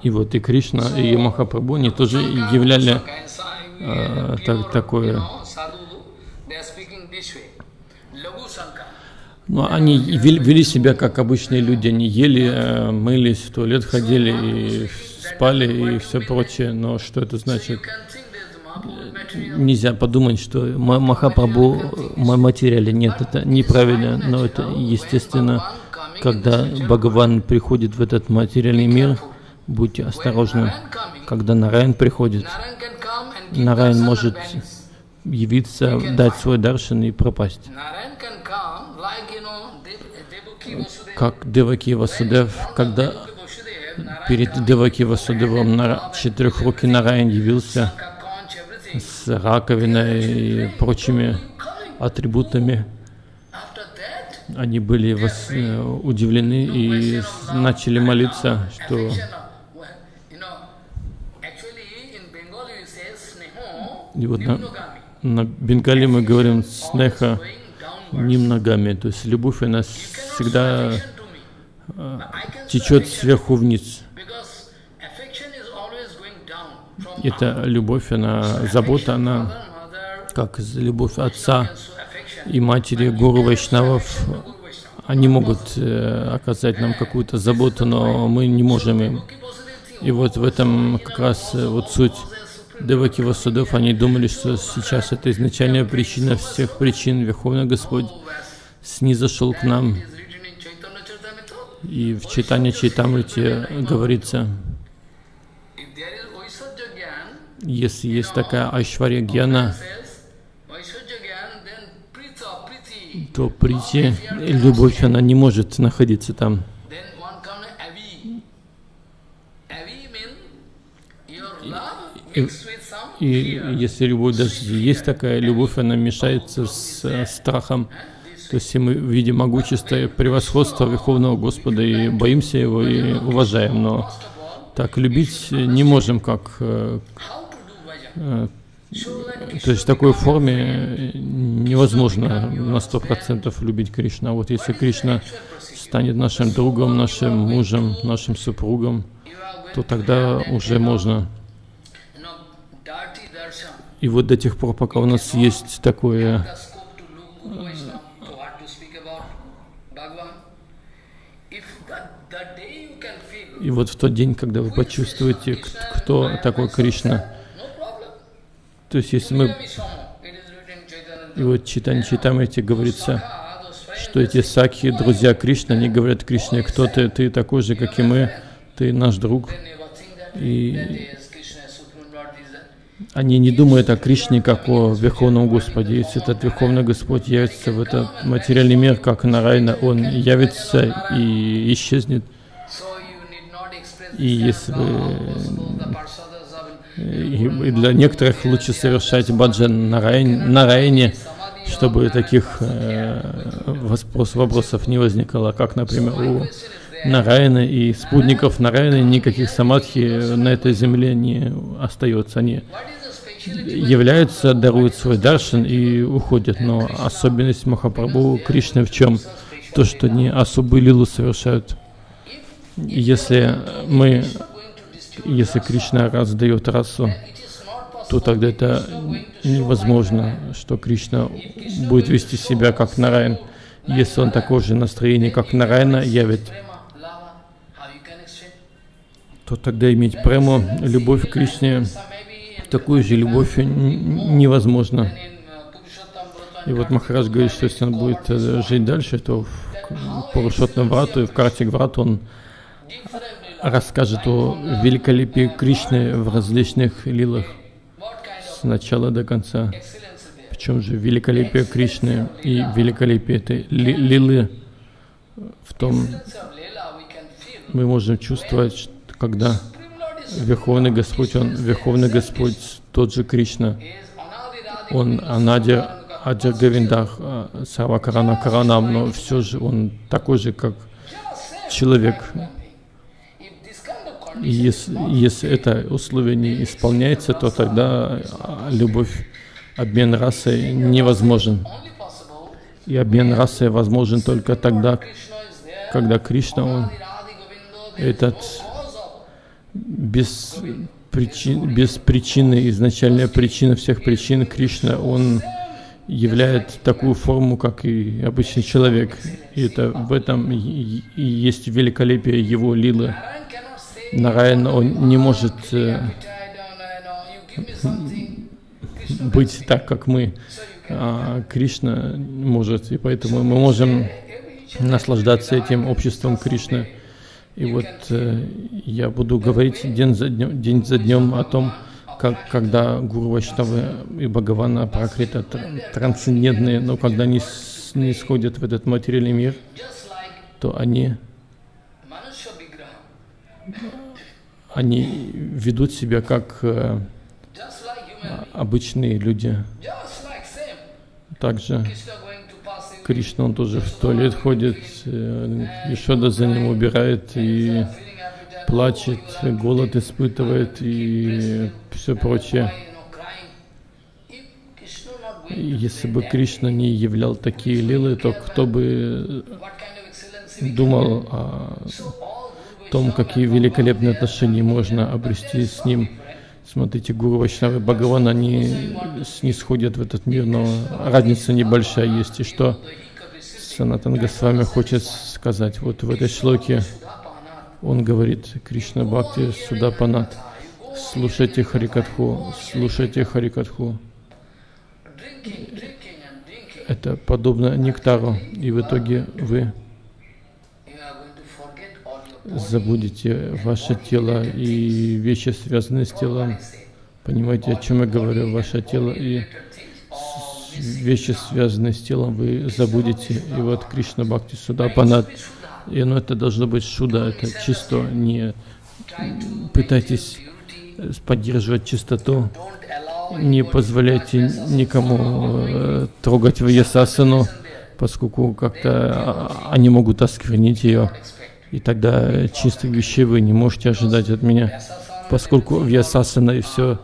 И вот и Кришна, и Махапрабху, они тоже являли такое. Но они вели себя как обычные люди, они ели, мылись, в туалет ходили, и спали и все прочее. Но что это значит? Нельзя подумать, что Махапрабху материали нет, это неправильно, но это естественно, когда Бхагаван приходит в этот материальный мир, будьте осторожны. Когда Нараян приходит, Нараян может явиться, дать свой даршан и пропасть. Как Деваки Васудев, когда перед Деваки Васудевом четырехрукий Нараян явился с раковиной и прочими атрибутами, они были удивлены и начали молиться, что и вот на Бенгале мы говорим снеха ним ногами, то есть любовь, она всегда течет сверху вниз. Это любовь, она забота, она как любовь отца и матери, гуру вайшнавов. Они могут оказать нам какую-то заботу, но мы не можем им. И вот в этом как раз вот суть. Деваки Васудев, они думали, что сейчас это изначальная причина всех причин. Верховный Господь снизошел к нам. И в Чайтанья Чайтамрите говорится, если есть такая Айшварья Гьяна, то прити, любовь, она не может находиться там. И если любовь, даже есть такая любовь, она мешается с страхом. То есть мы видим могущество и превосходство Верховного Господа, и боимся Его, и уважаем. Но так любить не можем, как... то есть в такой форме невозможно на 100% любить Кришну. А вот если Кришна станет нашим другом, нашим мужем, нашим супругом, то тогда уже можно. И вот до тех пор, пока у нас есть такое, и вот в тот день, когда вы почувствуете, кто такой Кришна, то есть если мы, и вот Чайтанья Чайтамрите говорится, что эти сакхи, друзья Кришны, они говорят Кришне, кто ты, ты такой же, как и мы, ты наш друг. И они не думают о Кришне, как о Верховном Господе. Если этот Верховный Господь явится в этот материальный мир, как Нараяна, он явится и исчезнет. И если И для некоторых лучше совершать баджан на райне, чтобы таких вопросов не возникало, как, например, у Нараяны и спутников Нараяны никаких самадхи на этой земле не остается. Они являются, даруют свой даршан и уходят. Но особенность Махапрабху Кришны в чем? То, что они особую лилу совершают. Если Кришна раздает расу, то тогда это невозможно, что Кришна будет вести себя как Нараян. Если он такого же настроения, как Нараяна, явит, то тогда иметь прему, любовь к Кришне, такую же любовь невозможно. И вот Махарадж говорит, что если он будет жить дальше, то в Пурушоттам Врату и в Картик Врату он расскажет о великолепии Кришны в различных лилах с начала до конца. Причем же великолепие Кришны и великолепие этой лилы в том, мы можем чувствовать, когда Верховный Господь, Он Верховный Господь, тот же Кришна, Он Анадя Аджар Говиндах Сава Карана Каранам, но все же Он такой же, как человек. И если это условие не исполняется, то тогда любовь, обмен расой невозможен. И обмен расой возможен только тогда, когда Кришна, Он этот без причины, изначальная причина всех причин, Кришна, Он являет такую форму, как и обычный человек. И это, в этом и есть великолепие Его лилы. Нараян, он не может быть так, как мы, а Кришна может. И поэтому мы можем наслаждаться этим обществом Кришны. И вот я буду говорить день за днем о том, как когда Гуру Вайшнавы и Бхагавана Пракрита трансцендентные, но когда они не сходят в этот материальный мир, то они ведут себя как обычные люди. Также Кришна, он тоже в туалет ходит, Ешода за ним убирает, и плачет, голод испытывает, и все прочее. Если бы Кришна не являл такие лилы, то кто бы думал о том, какие великолепные отношения можно обрести с ним. Смотрите, Гуру Вайшнавы и Бхагаван, они снисходят в этот мир, но разница небольшая есть. И что Санатан Госвами хочет сказать? Вот в этой шлоке он говорит: Кришна Бхакти Судапанат, слушайте Харикатху, слушайте Харикатху. Это подобно нектару, и в итоге вы забудете ваше тело и вещи, связанные с телом. Понимаете, о чем я говорю? Ваше тело и вещи, связанные с телом, вы забудете. И вот Кришна Бхакти Судапанат, и оно это должно быть шуда, это чисто. Не пытайтесь поддерживать чистоту, не позволяйте никому трогать ваясасану, поскольку как-то они могут осквернить ее. И тогда чистых вещей вы не можете ожидать от меня, поскольку вьясасана и все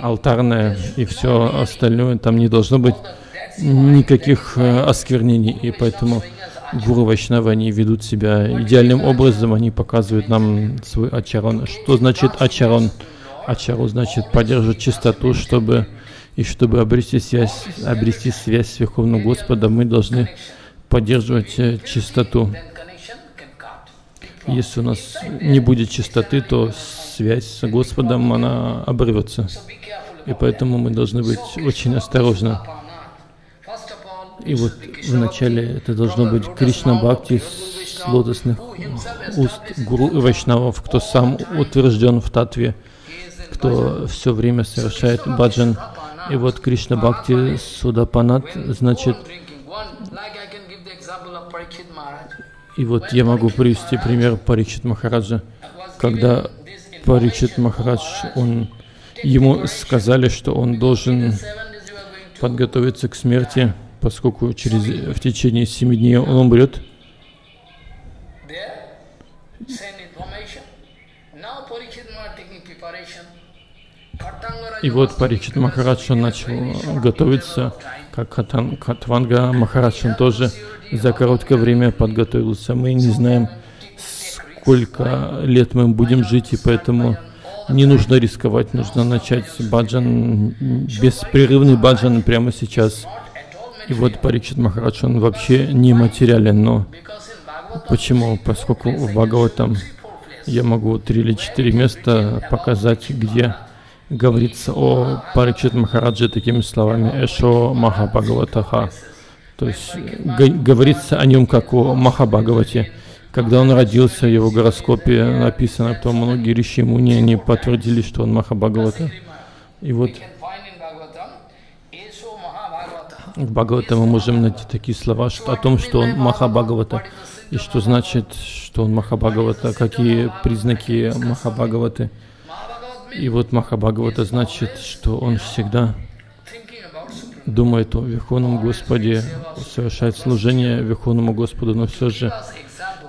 алтарное и все остальное, там не должно быть никаких осквернений. И поэтому Гуру Вайшнавы, они ведут себя идеальным образом, они показывают нам свой ачарон. Что значит ачарон? Ачарон значит поддерживать чистоту, чтобы обрести связь с Верховным Господом, мы должны поддерживать чистоту. Если у нас не будет чистоты, то связь с Господом, она обрывается. И поэтому мы должны быть очень осторожны. И вот вначале это должно быть Кришна Бхакти с лотосных уст Гуру Вайшнавов, кто сам утвержден в Таттве, кто все время совершает баджан. И вот Кришна Бхакти Судапанат значит. И вот я могу привести пример Парикшит Махараджа, когда Парикшит Махарадж, ему сказали, что он должен подготовиться к смерти, поскольку в течение 7 дней он умрет. И вот Парикшит Махарадж начал готовиться, как Хатванга Махарадж, он тоже за короткое время подготовился. Мы не знаем, сколько лет мы будем жить, и поэтому не нужно рисковать, нужно начать баджан, беспрерывный баджан прямо сейчас. И вот Парикшит Махарадж, он вообще не материален, но почему? Поскольку в Бхагаватам я могу 3 или 4 места показать, где говорится о Парикшит Махарадже такими словами «Эшо Махабхагаватаха», то есть говорится о нем как о Махабхагавате. Когда он родился, в его гороскопе написано, что многие риши муни не подтвердили, что он Махабхагавата. И вот в Бхагавата мы можем найти такие слова о том, что он Махабхагавата, и что значит, что он Махабхагавата, какие признаки Махабхагаваты. И вот Махабхагавата значит, что он всегда думает о Верховном Господе, совершает служение Верховному Господу, но все же,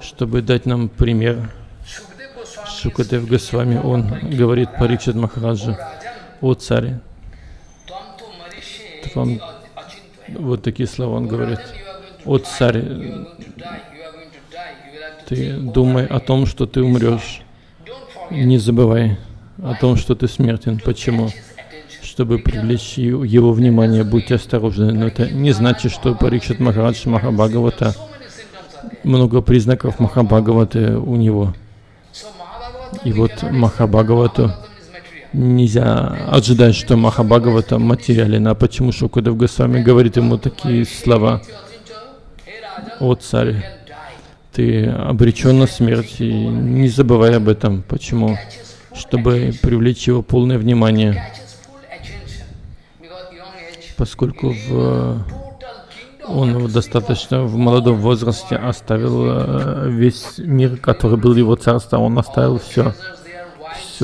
чтобы дать нам пример, Шукадев Госвами, он говорит Парикшит Махараджу: «О царь», вам вот такие слова он говорит: «О царь, ты думай о том, что ты умрешь, не забывай о том, что ты смертен». Почему? Чтобы привлечь его внимание, будьте осторожны. Но это не значит, что Парикшит Махарадж Махабхагавата. Много признаков Махабхагаваты у него. И вот Махабхагавату нельзя ожидать, что Махабхагавата материален. А почему Шукадев Госвами говорит ему такие слова: «О царь, ты обречен на смерть, и не забывай об этом». Почему? Чтобы привлечь его полное внимание, поскольку он достаточно в молодом возрасте оставил весь мир, который был его царством, он оставил все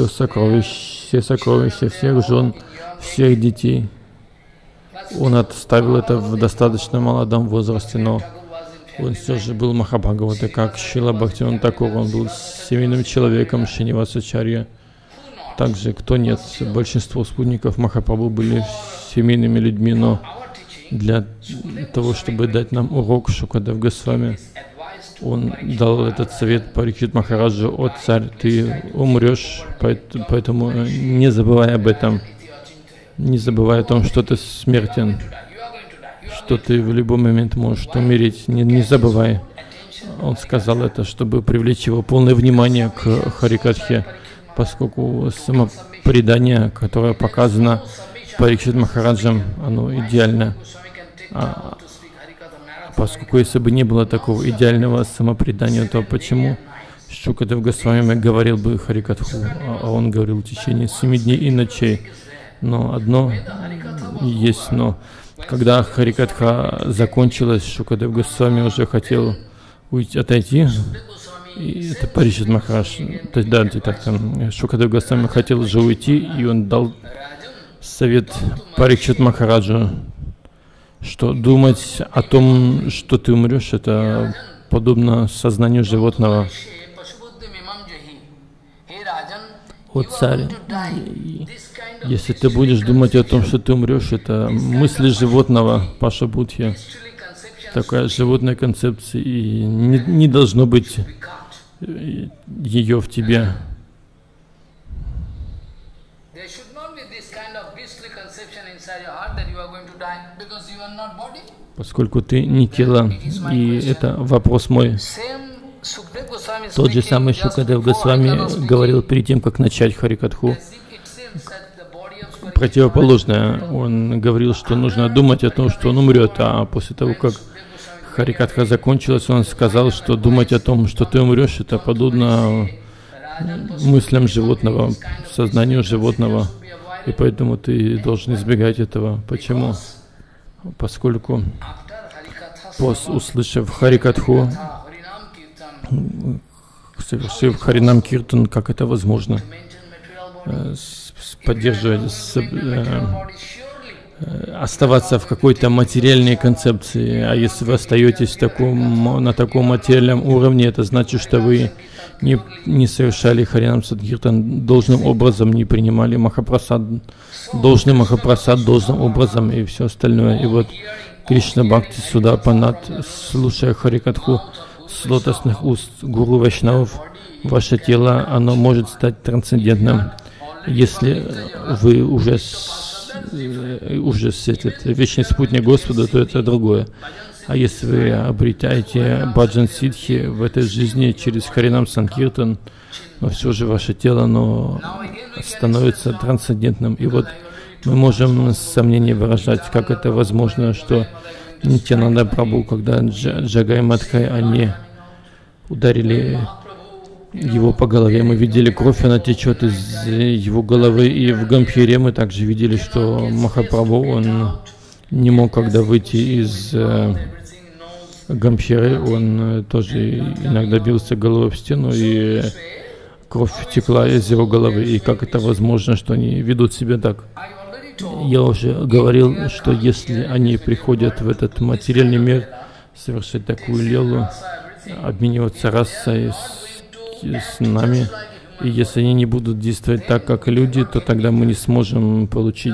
сокровища всех жен, всех детей. Он отставил это в достаточно молодом возрасте, но он все же был Махабхагаватой, как Шрила Бхактивинод Тхакур. Он был семейным человеком Шринивасачарья. Также, кто нет, большинство спутников Махапрабху были семейными людьми, но для того, чтобы дать нам урок, Шукадев Госвами, он дал этот совет Парикшит Махараджу: «О царь, ты умрешь, поэтому не забывай об этом, не забывай о том, что ты смертен, что ты в любой момент можешь умереть, не забывай». Он сказал это, чтобы привлечь его полное внимание к Харикатхе, поскольку самопредание, которое показано Парикшит Махараджем, оно идеально. Поскольку если бы не было такого идеального самопредания, то почему Шукадев Госвами говорил бы Харикатху, а он говорил в течение 7 дней и ночей? Но одно есть но. Когда Харикатха закончилась, Шукадев Госвами уже хотел отойти. И это Парикшит Махарадж, да, Шукадев Госвами хотел уже уйти, и он дал совет Парикшит Махараджу, что думать о том, что ты умрешь, это подобно сознанию животного. «О царь, если ты будешь думать о том, что ты умрешь, это мысли животного, Пашабудхи». Такая животная концепция, и не должно быть ее в тебе. Поскольку ты не тело, и это вопрос мой. Тот же самый Шукадев Госвами говорил перед тем, как начать Харикатху, противоположное. Он говорил, что нужно думать о том, что он умрет, а после того, как Харикатха закончилась, он сказал, что думать о том, что ты умрешь, это подобно мыслям животного, сознанию животного. И поэтому ты должен избегать этого. Почему? Поскольку, услышав Харикатху, совершив Харинам Киртан, как это возможно? поддерживать, оставаться в какой-то материальной концепции. А если вы остаетесь на таком материальном уровне, это значит, что вы не совершали Харинам Садгиртан должным образом, не принимали Махапрасад, должный Махапрасад должным образом и все остальное. И вот Кришна Бхакти Суда Панат, слушая Харикатху с лотосных уст Гуру Вайшнавов, ваше тело, оно может стать трансцендентным, если вы уже вечный спутник Господа, то это другое. А если вы обретаете баджан сидхи в этой жизни через Харинам Санкиртан, но все же ваше тело, оно становится трансцендентным. И вот мы можем с сомнением выражать, как это возможно, что Нитьянанда Прабху, когда Джагай Мадхай, они ударили его по голове, мы видели кровь, она течет из его головы, и в Гамбхире мы также видели, что Махапрабху, он не мог когда выйти из Гамбхиры, он тоже иногда бился головой в стену, и кровь текла из его головы. И как это возможно, что они ведут себя так? Я уже говорил, что если они приходят в этот материальный мир совершать такую лелу, обмениваться расой с нами, и если они не будут действовать так, как люди, то тогда мы не сможем получить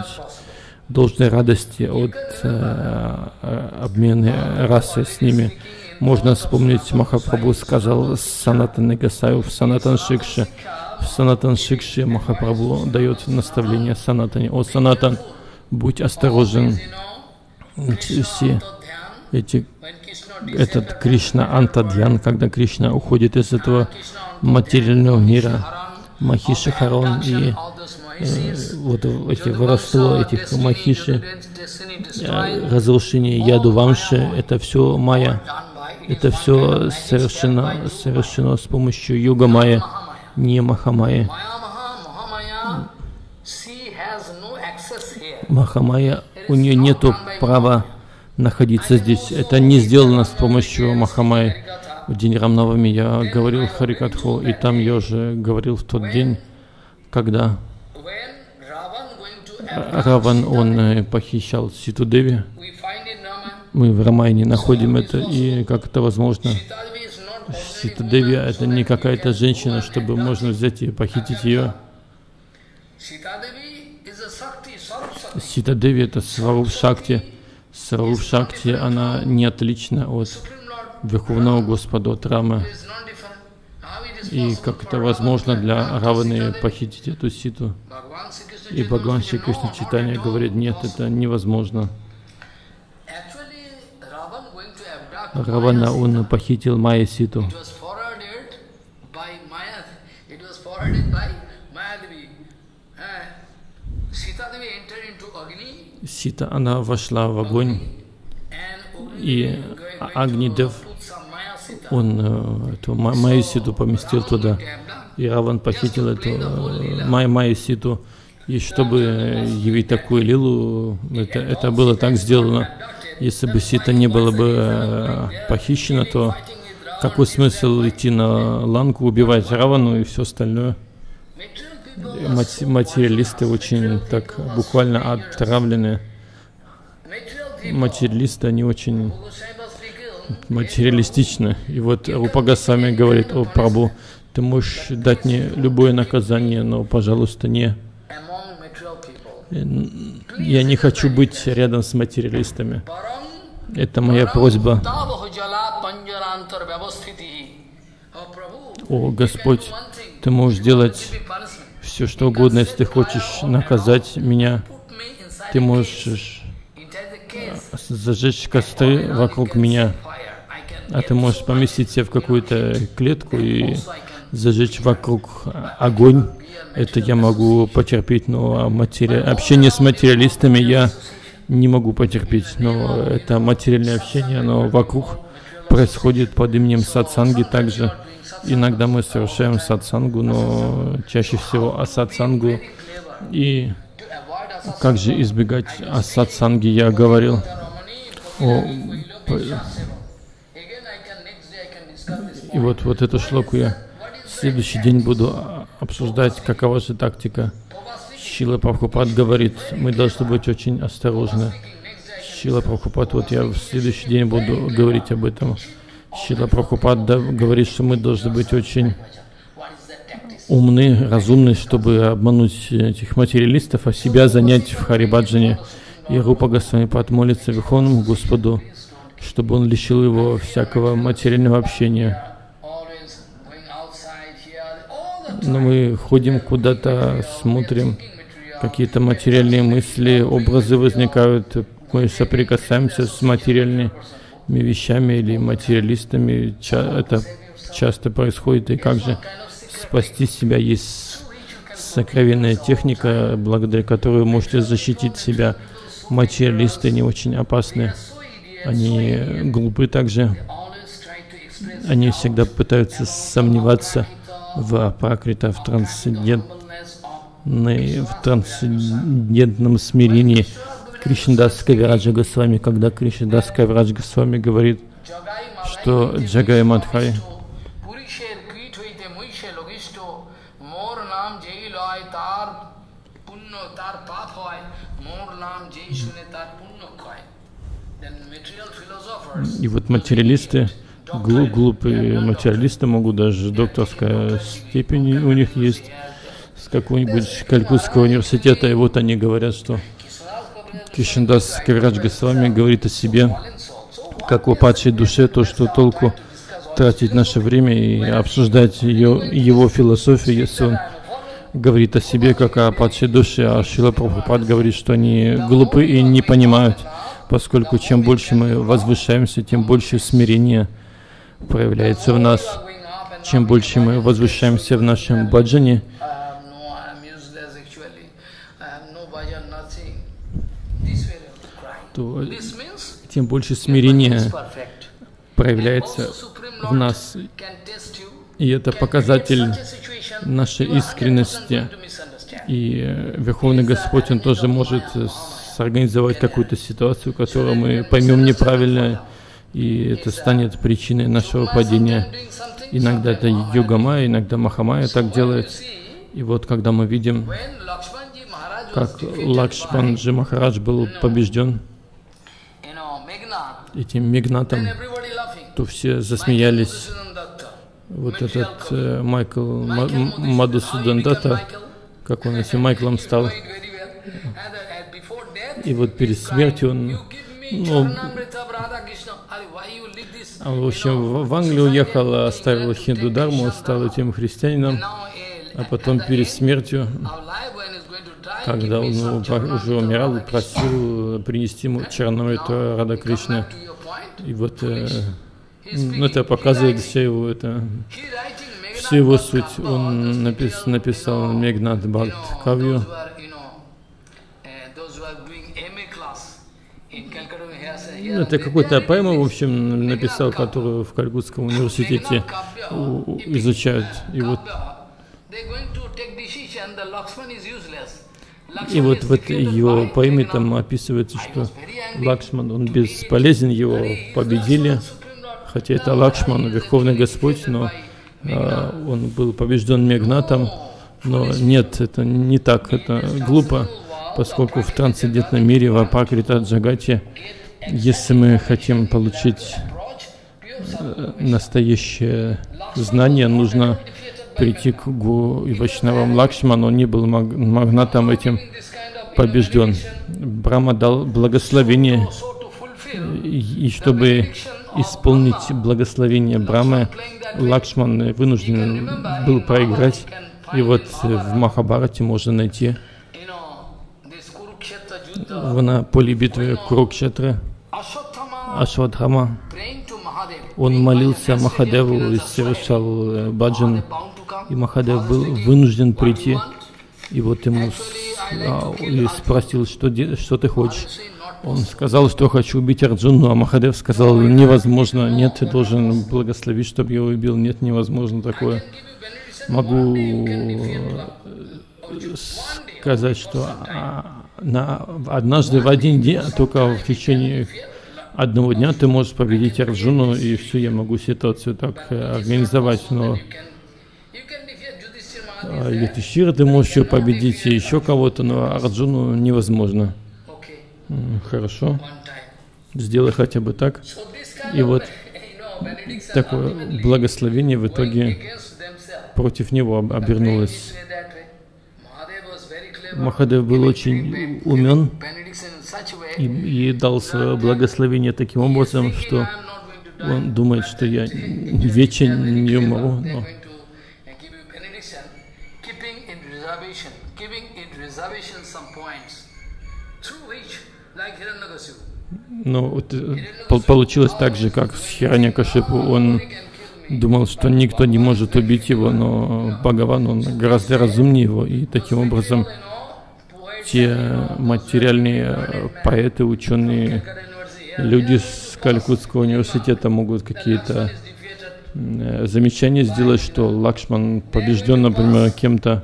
должной радости от обмена расы с ними. Можно вспомнить, Махапрабху сказал Санатана Госаю в Санатан Шикше. В Санатан Шикше Махапрабху дает наставление Санатане: «О Санатан, будь осторожен, все этот Кришна Антадьян, когда Кришна уходит из этого материального мира, Махиши Харон и вот эти воровства, этих Махиши, разрушение Яду Вамши, это все майя, это все совершено с помощью Юга Майя, не Махамайя. Махамайя, у нее нет права находиться здесь. Это не сделано с помощью Махамайи. В день Рамнавами я говорил Харикатху, и там я уже говорил в тот день, когда Раван, он похищал Ситу Деви. Мы в Рамайне находим это, и как это возможно? Сита Деви — это не какая-то женщина, чтобы можно взять и похитить ее. Сита Деви — это Сваруб Шакти. Сваруб Шакти, она не отлична от Верховного Господа, от Рамы. И как это возможно для Раваны похитить эту Ситу? И Бхагаван Шри Кришна Чайтанья говорит: нет, это невозможно. Равана, он похитил Майя Ситу. Сита, она вошла в огонь, и Агнидев, он эту Майю Ситу поместил туда, и Раван похитил эту Майю Ситу. И чтобы явить такую лилу, это было так сделано. Если бы Сита не было бы похищена, то какой смысл идти на ланку, убивать Равану и все остальное? Материалисты очень так буквально отравлены. Материалисты, они очень материалистичны. И вот Рупа Госвами говорит: о Прабху, ты можешь дать мне любое наказание, но, пожалуйста, не... Я не хочу быть рядом с материалистами. Это моя просьба. О Господь, ты можешь делать все, что угодно, если ты хочешь наказать меня. Ты можешь зажечь костры вокруг меня, а ты можешь поместить себя в какую-то клетку и зажечь вокруг огонь. Это я могу потерпеть, но общение с материалистами я не могу потерпеть. Но это материальное общение, оно вокруг происходит под именем сатсанги также. Иногда мы совершаем сатсангу, но чаще всего асатсангу. И как же избегать асатсанги, я говорил. И вот эту шлоку я в следующий день буду обсуждать, какова же тактика. Шрила Прабхупад говорит, мы должны быть очень осторожны. Шрила Прабхупад, вот я в следующий день буду говорить об этом. Шрила Прабхупад говорит, что мы должны быть очень умны, разумны, чтобы обмануть этих материалистов, а себя занять в Харибаджане. И Рупа Госвами Пад молится Верховному Господу, чтобы он лишил его всякого материального общения. Но мы ходим куда-то, смотрим, какие-то материальные мысли, образы возникают, мы соприкасаемся с материальными вещами или материалистами. Это часто происходит. И как же спасти себя? Есть сокровенная техника, благодаря которой вы можете защитить себя. Материалисты не очень опасны. Они глупы также. Они всегда пытаются сомневаться в Апракрита, в трансцендентном смирении. Кришнадас Кавираджа Госвами, когда Кришнадас Кавираджа Госвами говорит, что Джагай Мадхай, и вот материалисты, глупые материалисты, могут даже докторская степень у них есть с какого-нибудь Калькутского университета, и вот они говорят, что Кришнадас Кавирадж Госвами говорит о себе, как в падшей душе, то, что толку тратить наше время и обсуждать его философию, если он говорит о себе, как о падшей душе, а Шрила Прабхупад говорит, что они глупы и не понимают, поскольку чем больше мы возвышаемся, тем больше смирения проявляется в нас. Чем больше мы возвышаемся в нашем баджане, то тем больше смирения проявляется в нас. И это показатель нашей искренности. И Верховный Господь, Он тоже может организовать какую-то ситуацию, которую мы поймем неправильно, и это станет причиной нашего падения. Иногда это Йогамая, иногда Махамая так делает. И вот когда мы видим, как Лакшманджи Махарадж был побежден этим Мегнатом, то все засмеялись. Вот этот Майкл Мадхусудан Датта, как он этим Майклом стал. И вот перед смертью он, в общем, в Англию уехал, оставил хинду дарму, стал этим христианином, а потом перед смертью, когда он уже умирал, просил принести ему Чарнамриту Рада Кришны. И вот это показывает всю его суть. Он написал Мегнат Бхакт Кавью. Это какой-то поэма, в общем, написал, которую в Калькутском университете изучают. И вот в этой его поэме там описывается, что Лакшман, он бесполезен, его победили. Хотя это Лакшман, Верховный Господь, но он был побежден Мегнатом. Но нет, это не так, это глупо, поскольку в трансцендентном мире, в Апракрита Джагате, если мы хотим получить настоящее знание, нужно прийти к Гуру и Вайшнавам. Лакшман, он не был магнатом этим побежден. Брахма дал благословение, и чтобы исполнить благословение Брахмы, Лакшман вынужден был проиграть. И вот в Махабарате можно найти на поле битвы Курукшетра Ашватхама. Он молился Махадеву и совершал баджан, и Махадев был вынужден прийти. И вот ему спросил, что ты хочешь. Он сказал, что хочу убить Арджуну, а Махадев сказал, невозможно, нет, ты должен благословить, чтобы я его убил, нет, невозможно такое. Могу сказать, что однажды в один день, только в течение одного дня ты можешь победить Арджуну, и все, я могу ситуацию так организовать, но Юдхишthira ты можешь еще победить, и еще кого-то, но Арджуну невозможно. Хорошо. Сделай хотя бы так. И вот такое благословение в итоге против него обернулось. Махадев был очень умен и дал свое благословение таким образом, что он думает, что я вечен, не умру. Но вот, получилось так же, как с Хираньякашипу. Он думал, что никто не может убить его, но Бхагаван, он гораздо разумнее его, и таким образом те материальные поэты, ученые, люди с Калькутского университета могут какие-то замечания сделать, что Лакшман побежден, например, кем-то,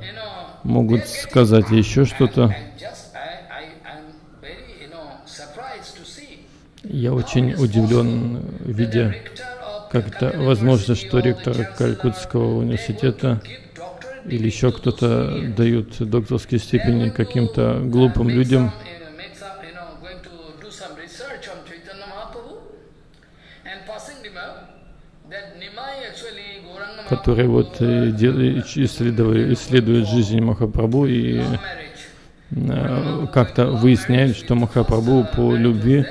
могут сказать еще что-то. Я очень удивлен, видя, как это возможно, что ректор Калькутского университета или еще кто-то дают докторские степени каким-то глупым людям. Которые вот исследуют жизнь Махапрабху и как-то выясняют, что Махапрабху по любви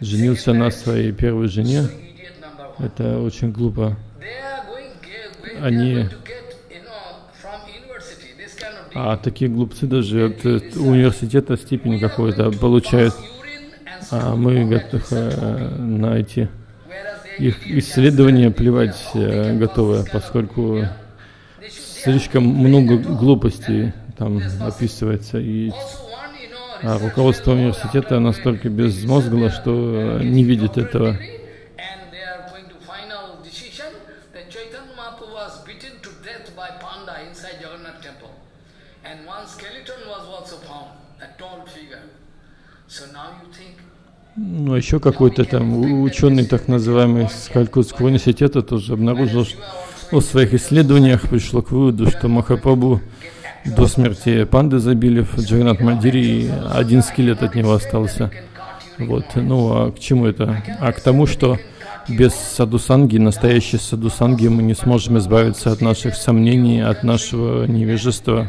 женился на своей первой жене. Это очень глупо. Они... А такие глупцы даже от университета степень какую-то получают. А мы готовы на эти их исследования плевать готовы, поскольку слишком много глупостей там описывается. И руководство университета настолько безмозгло, что не видит этого. Ну, еще какой-то там ученый, так называемый, с Калькутского университета тоже обнаружил, что в своих исследованиях пришло к выводу, что Махапрабху до смерти панды забили в Джаганат Мандире, и один скелет от него остался. Вот. Ну, а к чему это? А к тому, что без садусанги, настоящей садусанги, мы не сможем избавиться от наших сомнений, от нашего невежества.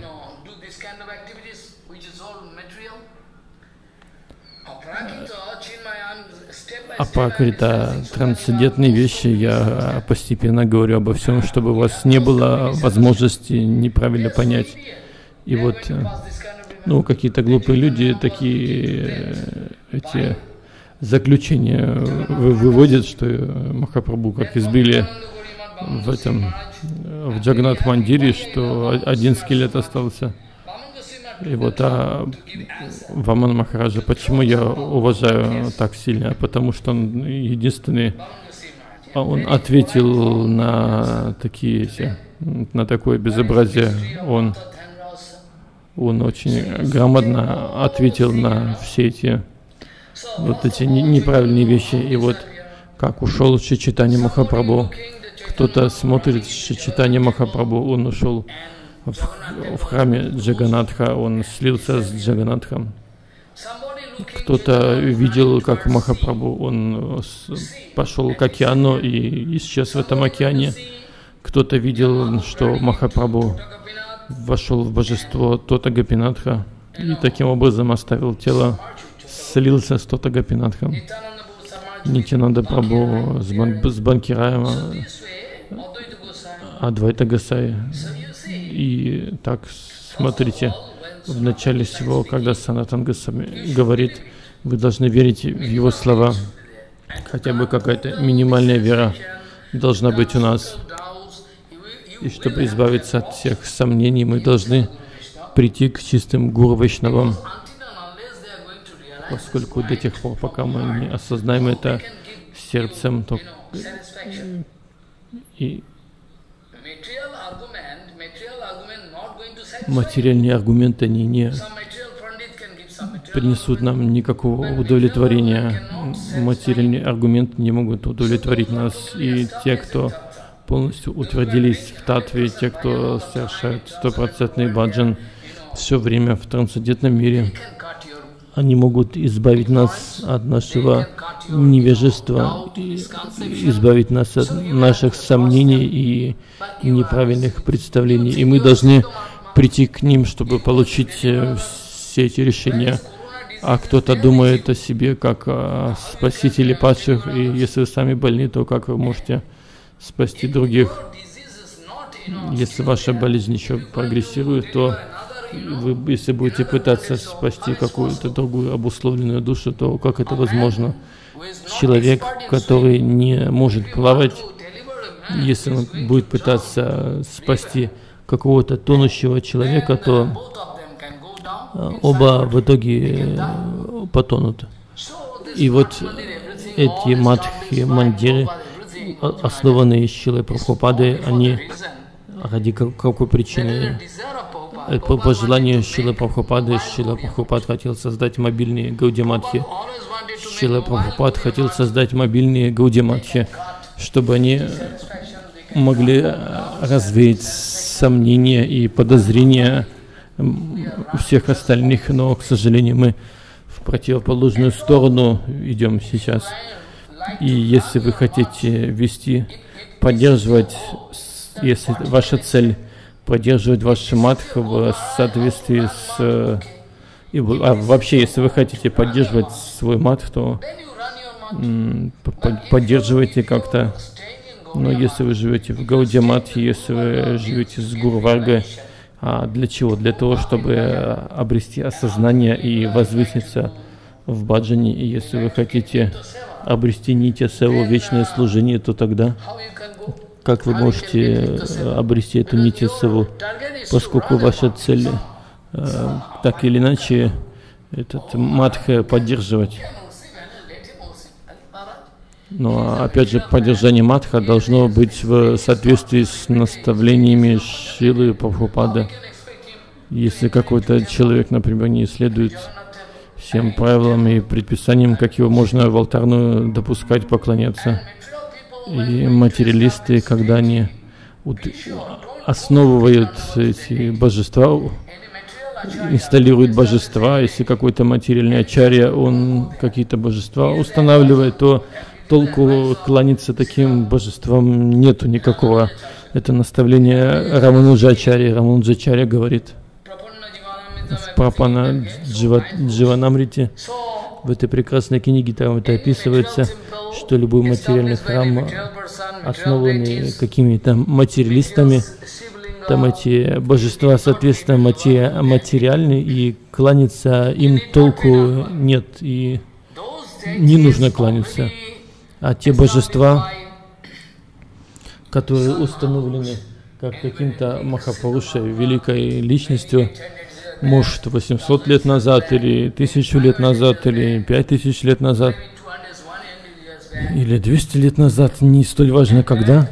Апакрита, трансцендентные вещи, я постепенно говорю обо всем, чтобы у вас не было возможности неправильно понять. И вот, ну, какие-то глупые люди такие эти заключения выводят, что Махапрабху как избили в этом, в Джаганат Мандире, что один скелет остался. И вот Вамана Махараджа, почему я уважаю так сильно? Потому что он единственный, он ответил на такие, на такое безобразие. Он очень грамотно ответил на все эти вот эти неправильные вещи. И вот как ушел Шри Чайтанья Махапрабху, кто-то смотрит Шри Чайтанья Махапрабху, он ушел в храме Джаганатха, он слился с Джаганатхом. Кто-то видел, как Махапрабху, он пошел к океану и исчез в этом океане. Кто-то видел, что Махапрабху вошел в божество Тотагопинатха и таким образом оставил тело, слился с Тотагопинатхом. Нитянанда Прабху с Банкираем, Адвайта Гасай. И так, смотрите, в начале всего, когда Санатан Госвами говорит, вы должны верить в его слова. Хотя бы какая-то минимальная вера должна быть у нас. И чтобы избавиться от всех сомнений, мы должны прийти к чистым Гуру Вайшнавам. Поскольку до тех пор, пока мы не осознаем это сердцем, то... И материальные аргументы они не принесут нам никакого удовлетворения. Материальные аргументы не могут удовлетворить нас. И те, кто полностью утвердились в татве, те, кто совершает стопроцентный баджан все время в трансцендентном мире. Они могут избавить нас от нашего невежества, избавить нас от наших сомнений и неправильных представлений. И мы должны прийти к ним, чтобы получить все эти решения. А кто-то думает о себе как о спасителе падших, и если вы сами больны, то как вы можете спасти других? Если ваша болезнь еще прогрессирует, то вы, если будете пытаться спасти какую-то другую обусловленную душу, то как это возможно? Человек, который не может плавать, если он будет пытаться спасти какого-то тонущего человека, то оба в итоге потонут. И вот эти мадхи-мандиры, основанные Шрилой Прабхупадой, они ради какой причины? По желанию Шрилы Прабхупады, Шрила Прабхупад хотел создать мобильные Гаудиматхи. Шрила Прабхупад хотел создать мобильные Гаудиматхи, чтобы они могли развеять сомнения и подозрения всех остальных, но, к сожалению, мы в противоположную сторону идем сейчас. И если вы хотите вести, поддерживать, если ваша цель поддерживать ваш матх в соответствии с... вообще, если вы хотите поддерживать свой матх, то поддерживайте как-то. Но если вы живете в Гаудия Матхе, если вы живете с Гуру Варгой, для чего? Для того, чтобы обрести осознание и возвыситься в баджане. И если вы хотите обрести нитья севу, вечное служение, то тогда... Как вы можете обрести эту нитья севу, поскольку ваша цель так или иначе этот матха поддерживать? Но опять же, поддержание матха должно быть в соответствии с наставлениями Шрилы Прабхупады. Если какой-то человек, например, не следует всем правилам и предписаниям, как его можно в алтарную допускать, поклоняться. И материалисты, когда они основывают эти божества, инсталируют божества, если какой-то материальный ачарья, он какие-то божества устанавливает, то толку кланяться таким божествам нету никакого. Это наставление Рамануджачарьи. Рамануджачарья говорит в Прапана Дживанамрите, в этой прекрасной книге, там это описывается, что любой материальный храм, основанный какими-то материалистами, там эти божества, соответственно, материальны, и кланяться им толку нет, и не нужно кланяться. А те божества, которые установлены как каким-то Махапарушей, великой личностью, может, 800 лет назад, или 1000 лет назад, или 5000 лет назад, или 200 лет назад, не столь важно когда.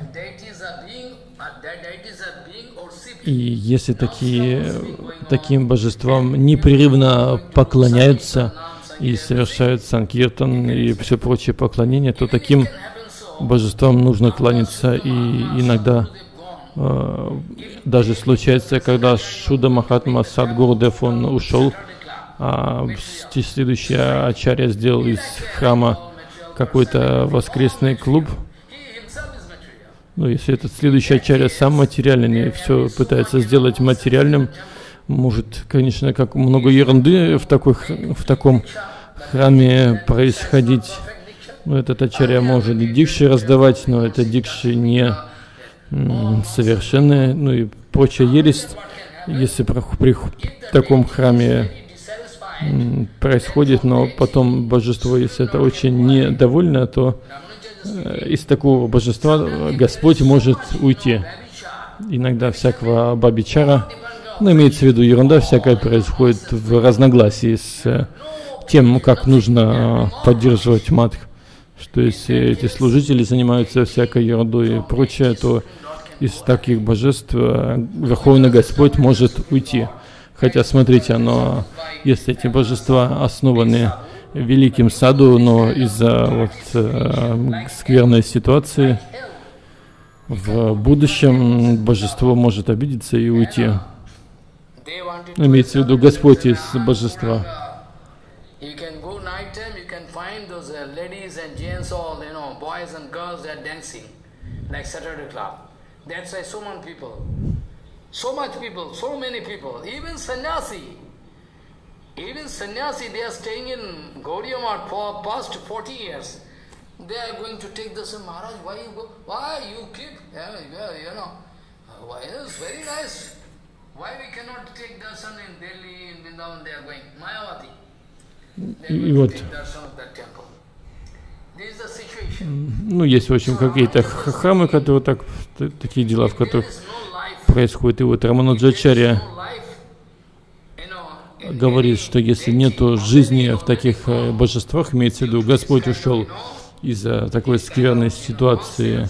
И если таким божествам непрерывно поклоняются и совершают санкиртан и все прочее поклонение, то таким божествам нужно кланяться. И иногда даже случается, когда Шуда Махатма Садгурудев, он ушел, а следующая ачарья сделал из храма какой-то воскресный клуб. Ну, если этот следующий ачарья сам материальный, и все пытается сделать материальным, может, конечно, как много ерунды в таком храме происходить. Но этот ачарья может и дикши раздавать, но это дикши не совершенные, ну и прочая ересь. Если при таком храме происходит, но потом божество, если это очень недовольно, то из такого божества Господь может уйти. Иногда всякого бабичара, но имеется в виду ерунда всякая происходит в разногласии с тем, как нужно поддерживать матх. Что если эти служители занимаются всякой ерундой и прочее, то из таких божеств Верховный Господь может уйти. Хотя, смотрите, но если эти божества основаны великим саду, но из-за скверной ситуации В будущем божество может обидеться и уйти. Имеется в виду Господь из божества. Even sannyasi, they are staying in Gaudiya Math for past 40 years. They are going to take this, Maharaj, why you go? Why you keep? You know, why is very nice. Why we cannot take darshan in Delhi, in Vrindavan, they are going. Mayavati. They are going to take darshan of that temple. This is the situation. Ну, есть, в общем, какие-то храмы, которые так, такие дела, в которых происходит. И вот Рамануджачарья говорит, что если нет жизни в таких божествах, имеется в виду, Господь ушел из-за такой скверной ситуации.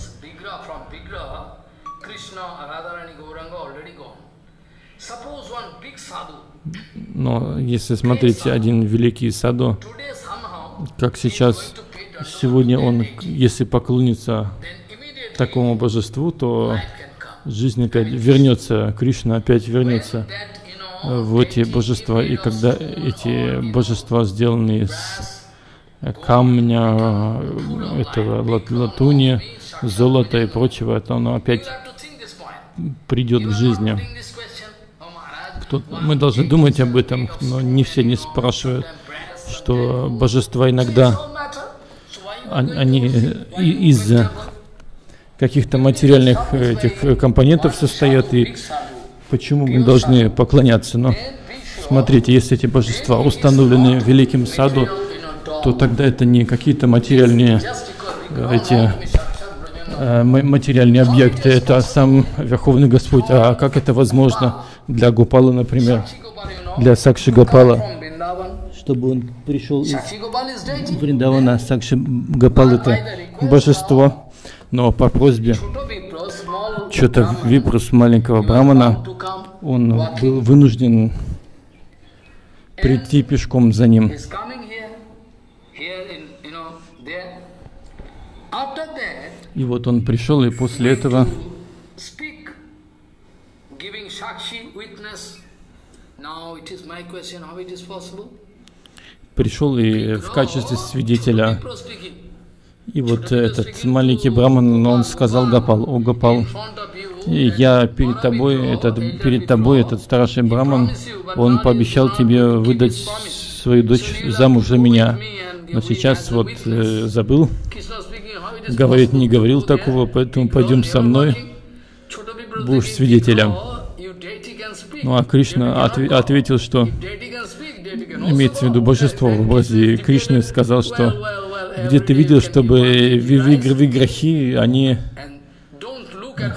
Но если смотреть один великий саду, как сейчас, сегодня он, если поклонится такому божеству, то жизнь опять вернется, Кришна опять вернется в эти божества. И когда эти божества сделаны из камня, этого латуни, золота и прочего, то оно опять придет к жизни. Мы должны думать об этом, но не все не спрашивают, что божества иногда они из каких-то материальных этих компонентов состоят, и почему мы должны поклоняться? Но смотрите, если эти божества установлены в великим саду, то тогда это не какие-то материальные, материальные объекты, это сам Верховный Господь. А как это возможно для Гопала, например, для Сакши Гопала, чтобы он пришел из Вриндавана? Сакши Гопал — это божество, но по просьбе что-то випрус маленького брамана, он был вынужден прийти пешком за ним. И вот он пришел, и после этого пришел и в качестве свидетеля. И вот этот маленький браман, он сказал Гопал: «О, Гопал, я перед тобой, этот старший браман, он пообещал тебе выдать свою дочь замуж за меня, но сейчас вот забыл, говорит, не говорил такого, поэтому пойдем со мной, будешь свидетелем». Ну а Кришна ответил, что, имеется в виду божество в образе Кришны, сказал, что где ты видел, чтобы виграхи они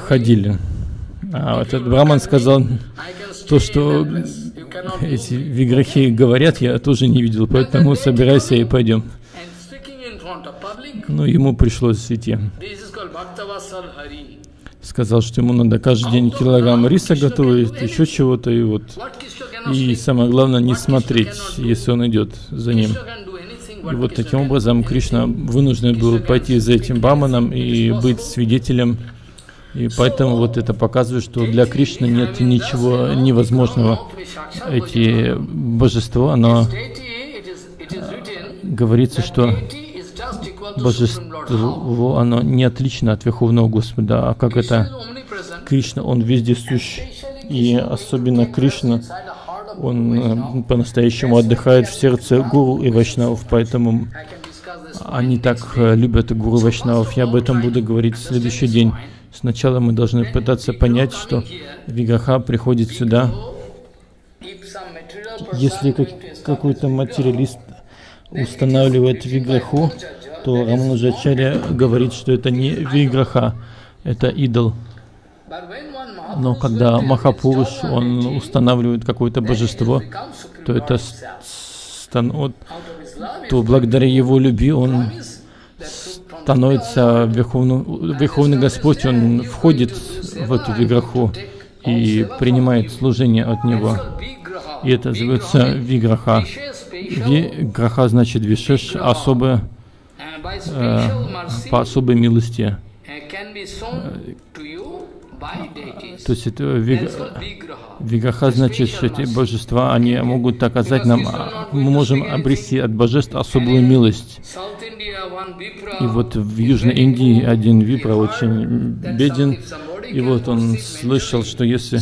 ходили? А вот этот браман сказал, то, что эти виграхи говорят, я тоже не видел, поэтому собирайся и пойдем. Но ему пришлось идти. Сказал, что ему надо каждый день килограмм риса готовить, еще чего-то, и вот. И самое главное, не смотреть, если он идет за ним. И вот таким образом Кришна вынужден был пойти за этим браманом и быть свидетелем. И поэтому вот это показывает, что для Кришны нет ничего невозможного. Эти божества, оно говорится, что божество, оно не отлично от Верховного Господа. А как это? Кришна, он везде сущ. И особенно Кришна, он по-настоящему отдыхает в сердце гуру и вайшнавов, поэтому они так любят гуру и вайшнавов. Я об этом буду говорить в следующий день. Сначала мы должны пытаться понять, что виграха приходит сюда. Если какой-то материалист устанавливает виграху, то Рамануджачарья говорит, что это не виграха, это идол. Но когда Махапуруш, он устанавливает какое-то божество, то это то благодаря его любви он становится Верховный Господь, он входит в эту виграху и принимает служение от него. И это называется виграха. Виграха значит вишеш, особое, по особой милости. То есть это виграха значит, что эти божества, они могут оказать нам, мы можем обрести от божеств особую милость. И вот в Южной Индии один випра очень беден, и вот он слышал, что если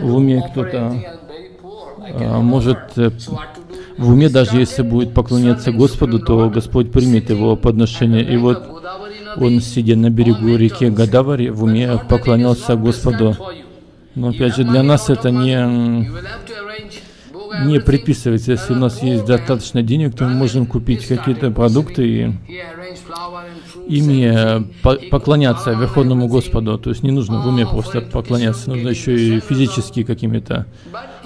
в уме кто-то может, в уме даже если будет поклоняться Господу, то Господь примет его подношение. И вот он, сидя на берегу реки Годавари, в уме поклонялся Господу. Но опять же, для нас это не предписывается. Если у нас есть достаточно денег, то мы можем купить какие-то продукты и ими поклоняться Верховному Господу. То есть не нужно в уме просто поклоняться, нужно еще и физически какими-то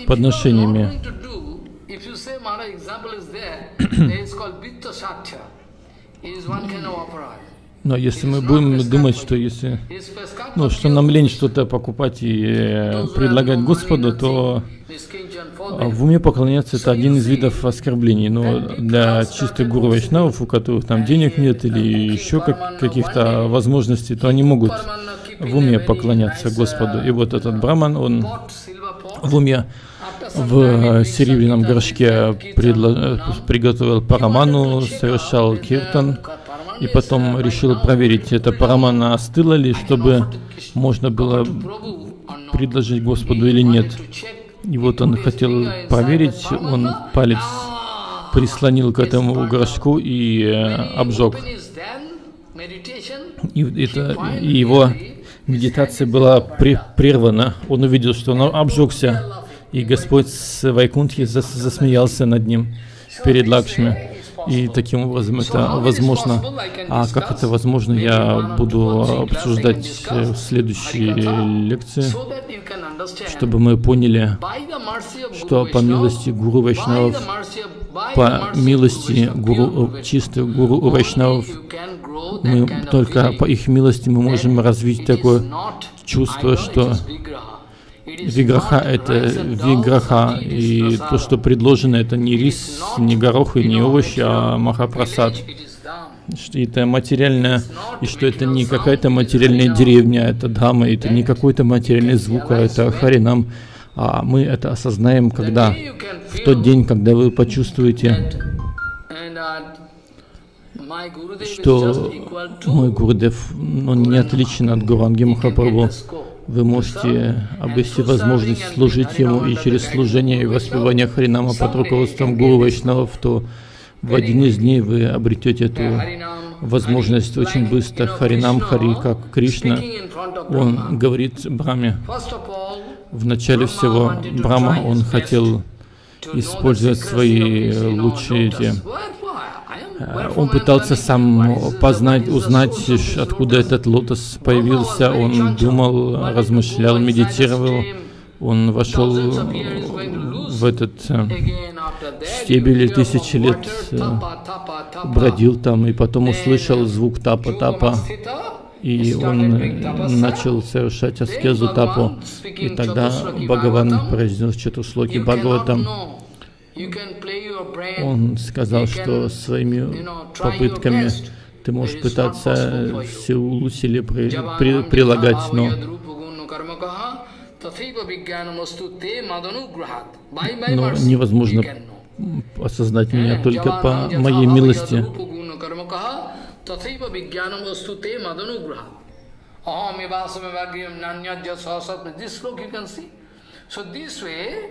подношениями. Но если мы будем думать, что если, ну, что нам лень что-то покупать и предлагать Господу, то в уме поклоняться — это один из видов оскорблений. Но для чистых гуру вайшнавов, у которых там денег нет или еще каких-то возможностей, то они могут в уме поклоняться Господу. И вот этот браман, он в уме в серебряном горшке приготовил параману, совершал киртан, и потом решил проверить, эта парамана остыла ли, чтобы можно было предложить Господу или нет. И вот он хотел проверить, он палец прислонил к этому горшку и обжег. И его медитация была прервана. Он увидел, что он обжегся, и Господь с Вайкунтхи засмеялся над ним перед Лакшми. И таким образом это возможно. А как это возможно, я буду обсуждать в следующей лекции, чтобы мы поняли, что по милости гуру вайшнавов, по милости гуру, чистых гуру вайшнавов, мы только по их милости мы можем развить такое чувство, что виграха — это виграха, и то, что предложено, это не рис, не горох и не овощи, а махапрасад. Что это материальное, и что это не какая-то материальная деревня, это дхамма, это не какой-то материальный звук, а это харинам. А мы это осознаем, когда в тот день, когда вы почувствуете, что мой Гурудев, он не отличен от Гуранги Махапрабху. Вы можете обрести возможность служить ему, и через служение и воспевание Харинама под руководством Гуру Вайшнавов, то в один из дней вы обретете эту возможность очень быстро. Харинам Хари, как Кришна, он говорит Браме. В начале всего Брама, он хотел использовать свои лучшие эти... Он пытался сам познать, узнать, откуда этот лотос появился. Он думал, размышлял, медитировал. Он вошел в этот стебель, тысячи лет бродил там, и потом услышал звук тапа-тапа. И он начал совершать аскезу тапу. И тогда Бхагаван произнес чатушлоки Бхагаватам. Он сказал, что своими попытками ты можешь пытаться силу усилия прилагать, но невозможно осознать меня только по моей милости.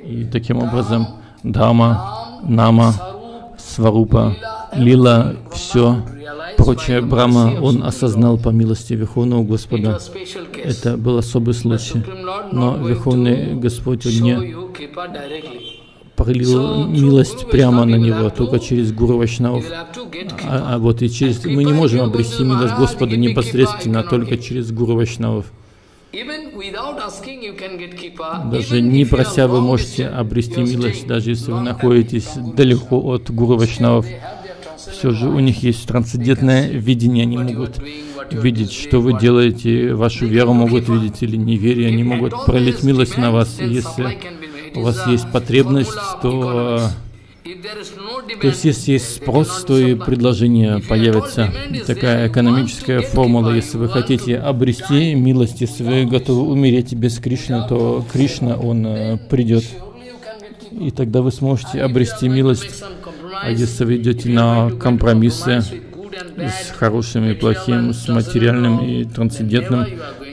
И таким образом Дхамма, Нама, Сварупа, Лила, все прочее Брама он осознал по милости Верховного Господа. Это был особый случай. Но Верховный Господь не пролил милость прямо на него, только через Гуру Вайшнавов. Вот и через... Мы не можем обрести милость Господа непосредственно, только через Гуру Вайшнавов. Даже не прося, вы можете обрести милость, даже если вы находитесь далеко от гуру вайшнавов. Все же у них есть трансцендентное видение, они могут видеть, что вы делаете, вашу веру могут видеть или неверие, они могут пролить милость на вас. Если у вас есть потребность, то То есть, если есть спрос, то и предложение появится. Такая экономическая формула. Если вы хотите обрести милость, если вы готовы умереть без Кришны, то Кришна, Он придет. И тогда вы сможете обрести милость. А если вы идете на компромиссы с хорошим и плохим, с материальным и трансцендентным,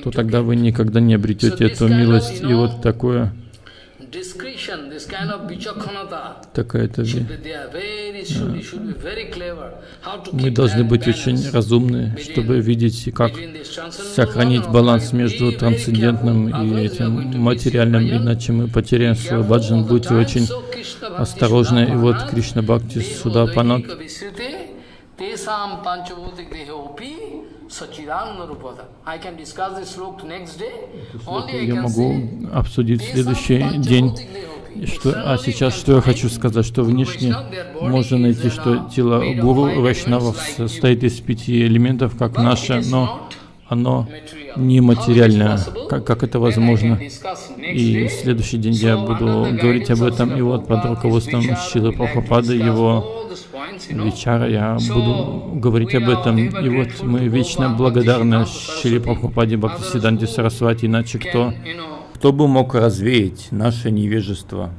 то тогда вы никогда не обретете эту милость. И вот такое. Такая-то мы должны быть очень разумны, чтобы видеть, как сохранить баланс между трансцендентным и этим материальным, иначе мы потеряем свой баджан. Будьте очень осторожны. И вот Кришна Бхакти Суда Панак. Я могу обсудить в следующий день, а сейчас что я хочу сказать, что внешне можно найти, что тело гуру вайшнавов состоит из 5 элементов, как наше, но оно нематериальное. Как это возможно? И в следующий день я буду говорить об этом, и вот под руководством Шрилы Прабхупады, его вечера, я буду говорить об этом. И вот мы вечно благодарны Шриле Прабхупаде Бхактисиданте Сарасвати, иначе кто бы мог развеять наше невежество?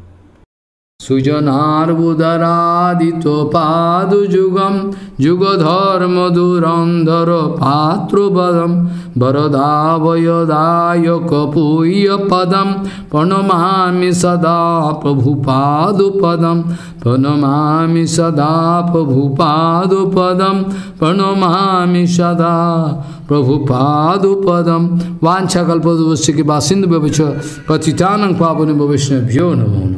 Суджанарбударадито падуджугам джугадхармадурандара патрубадам барадавайадая капуйяпадам панамами сада прабхупадупадам панамами сада прабхупадупадам панамами сада прабхупадупадам ванчакалпадувасчики басинду бабичо патитананг папани бабишнабьё намоми.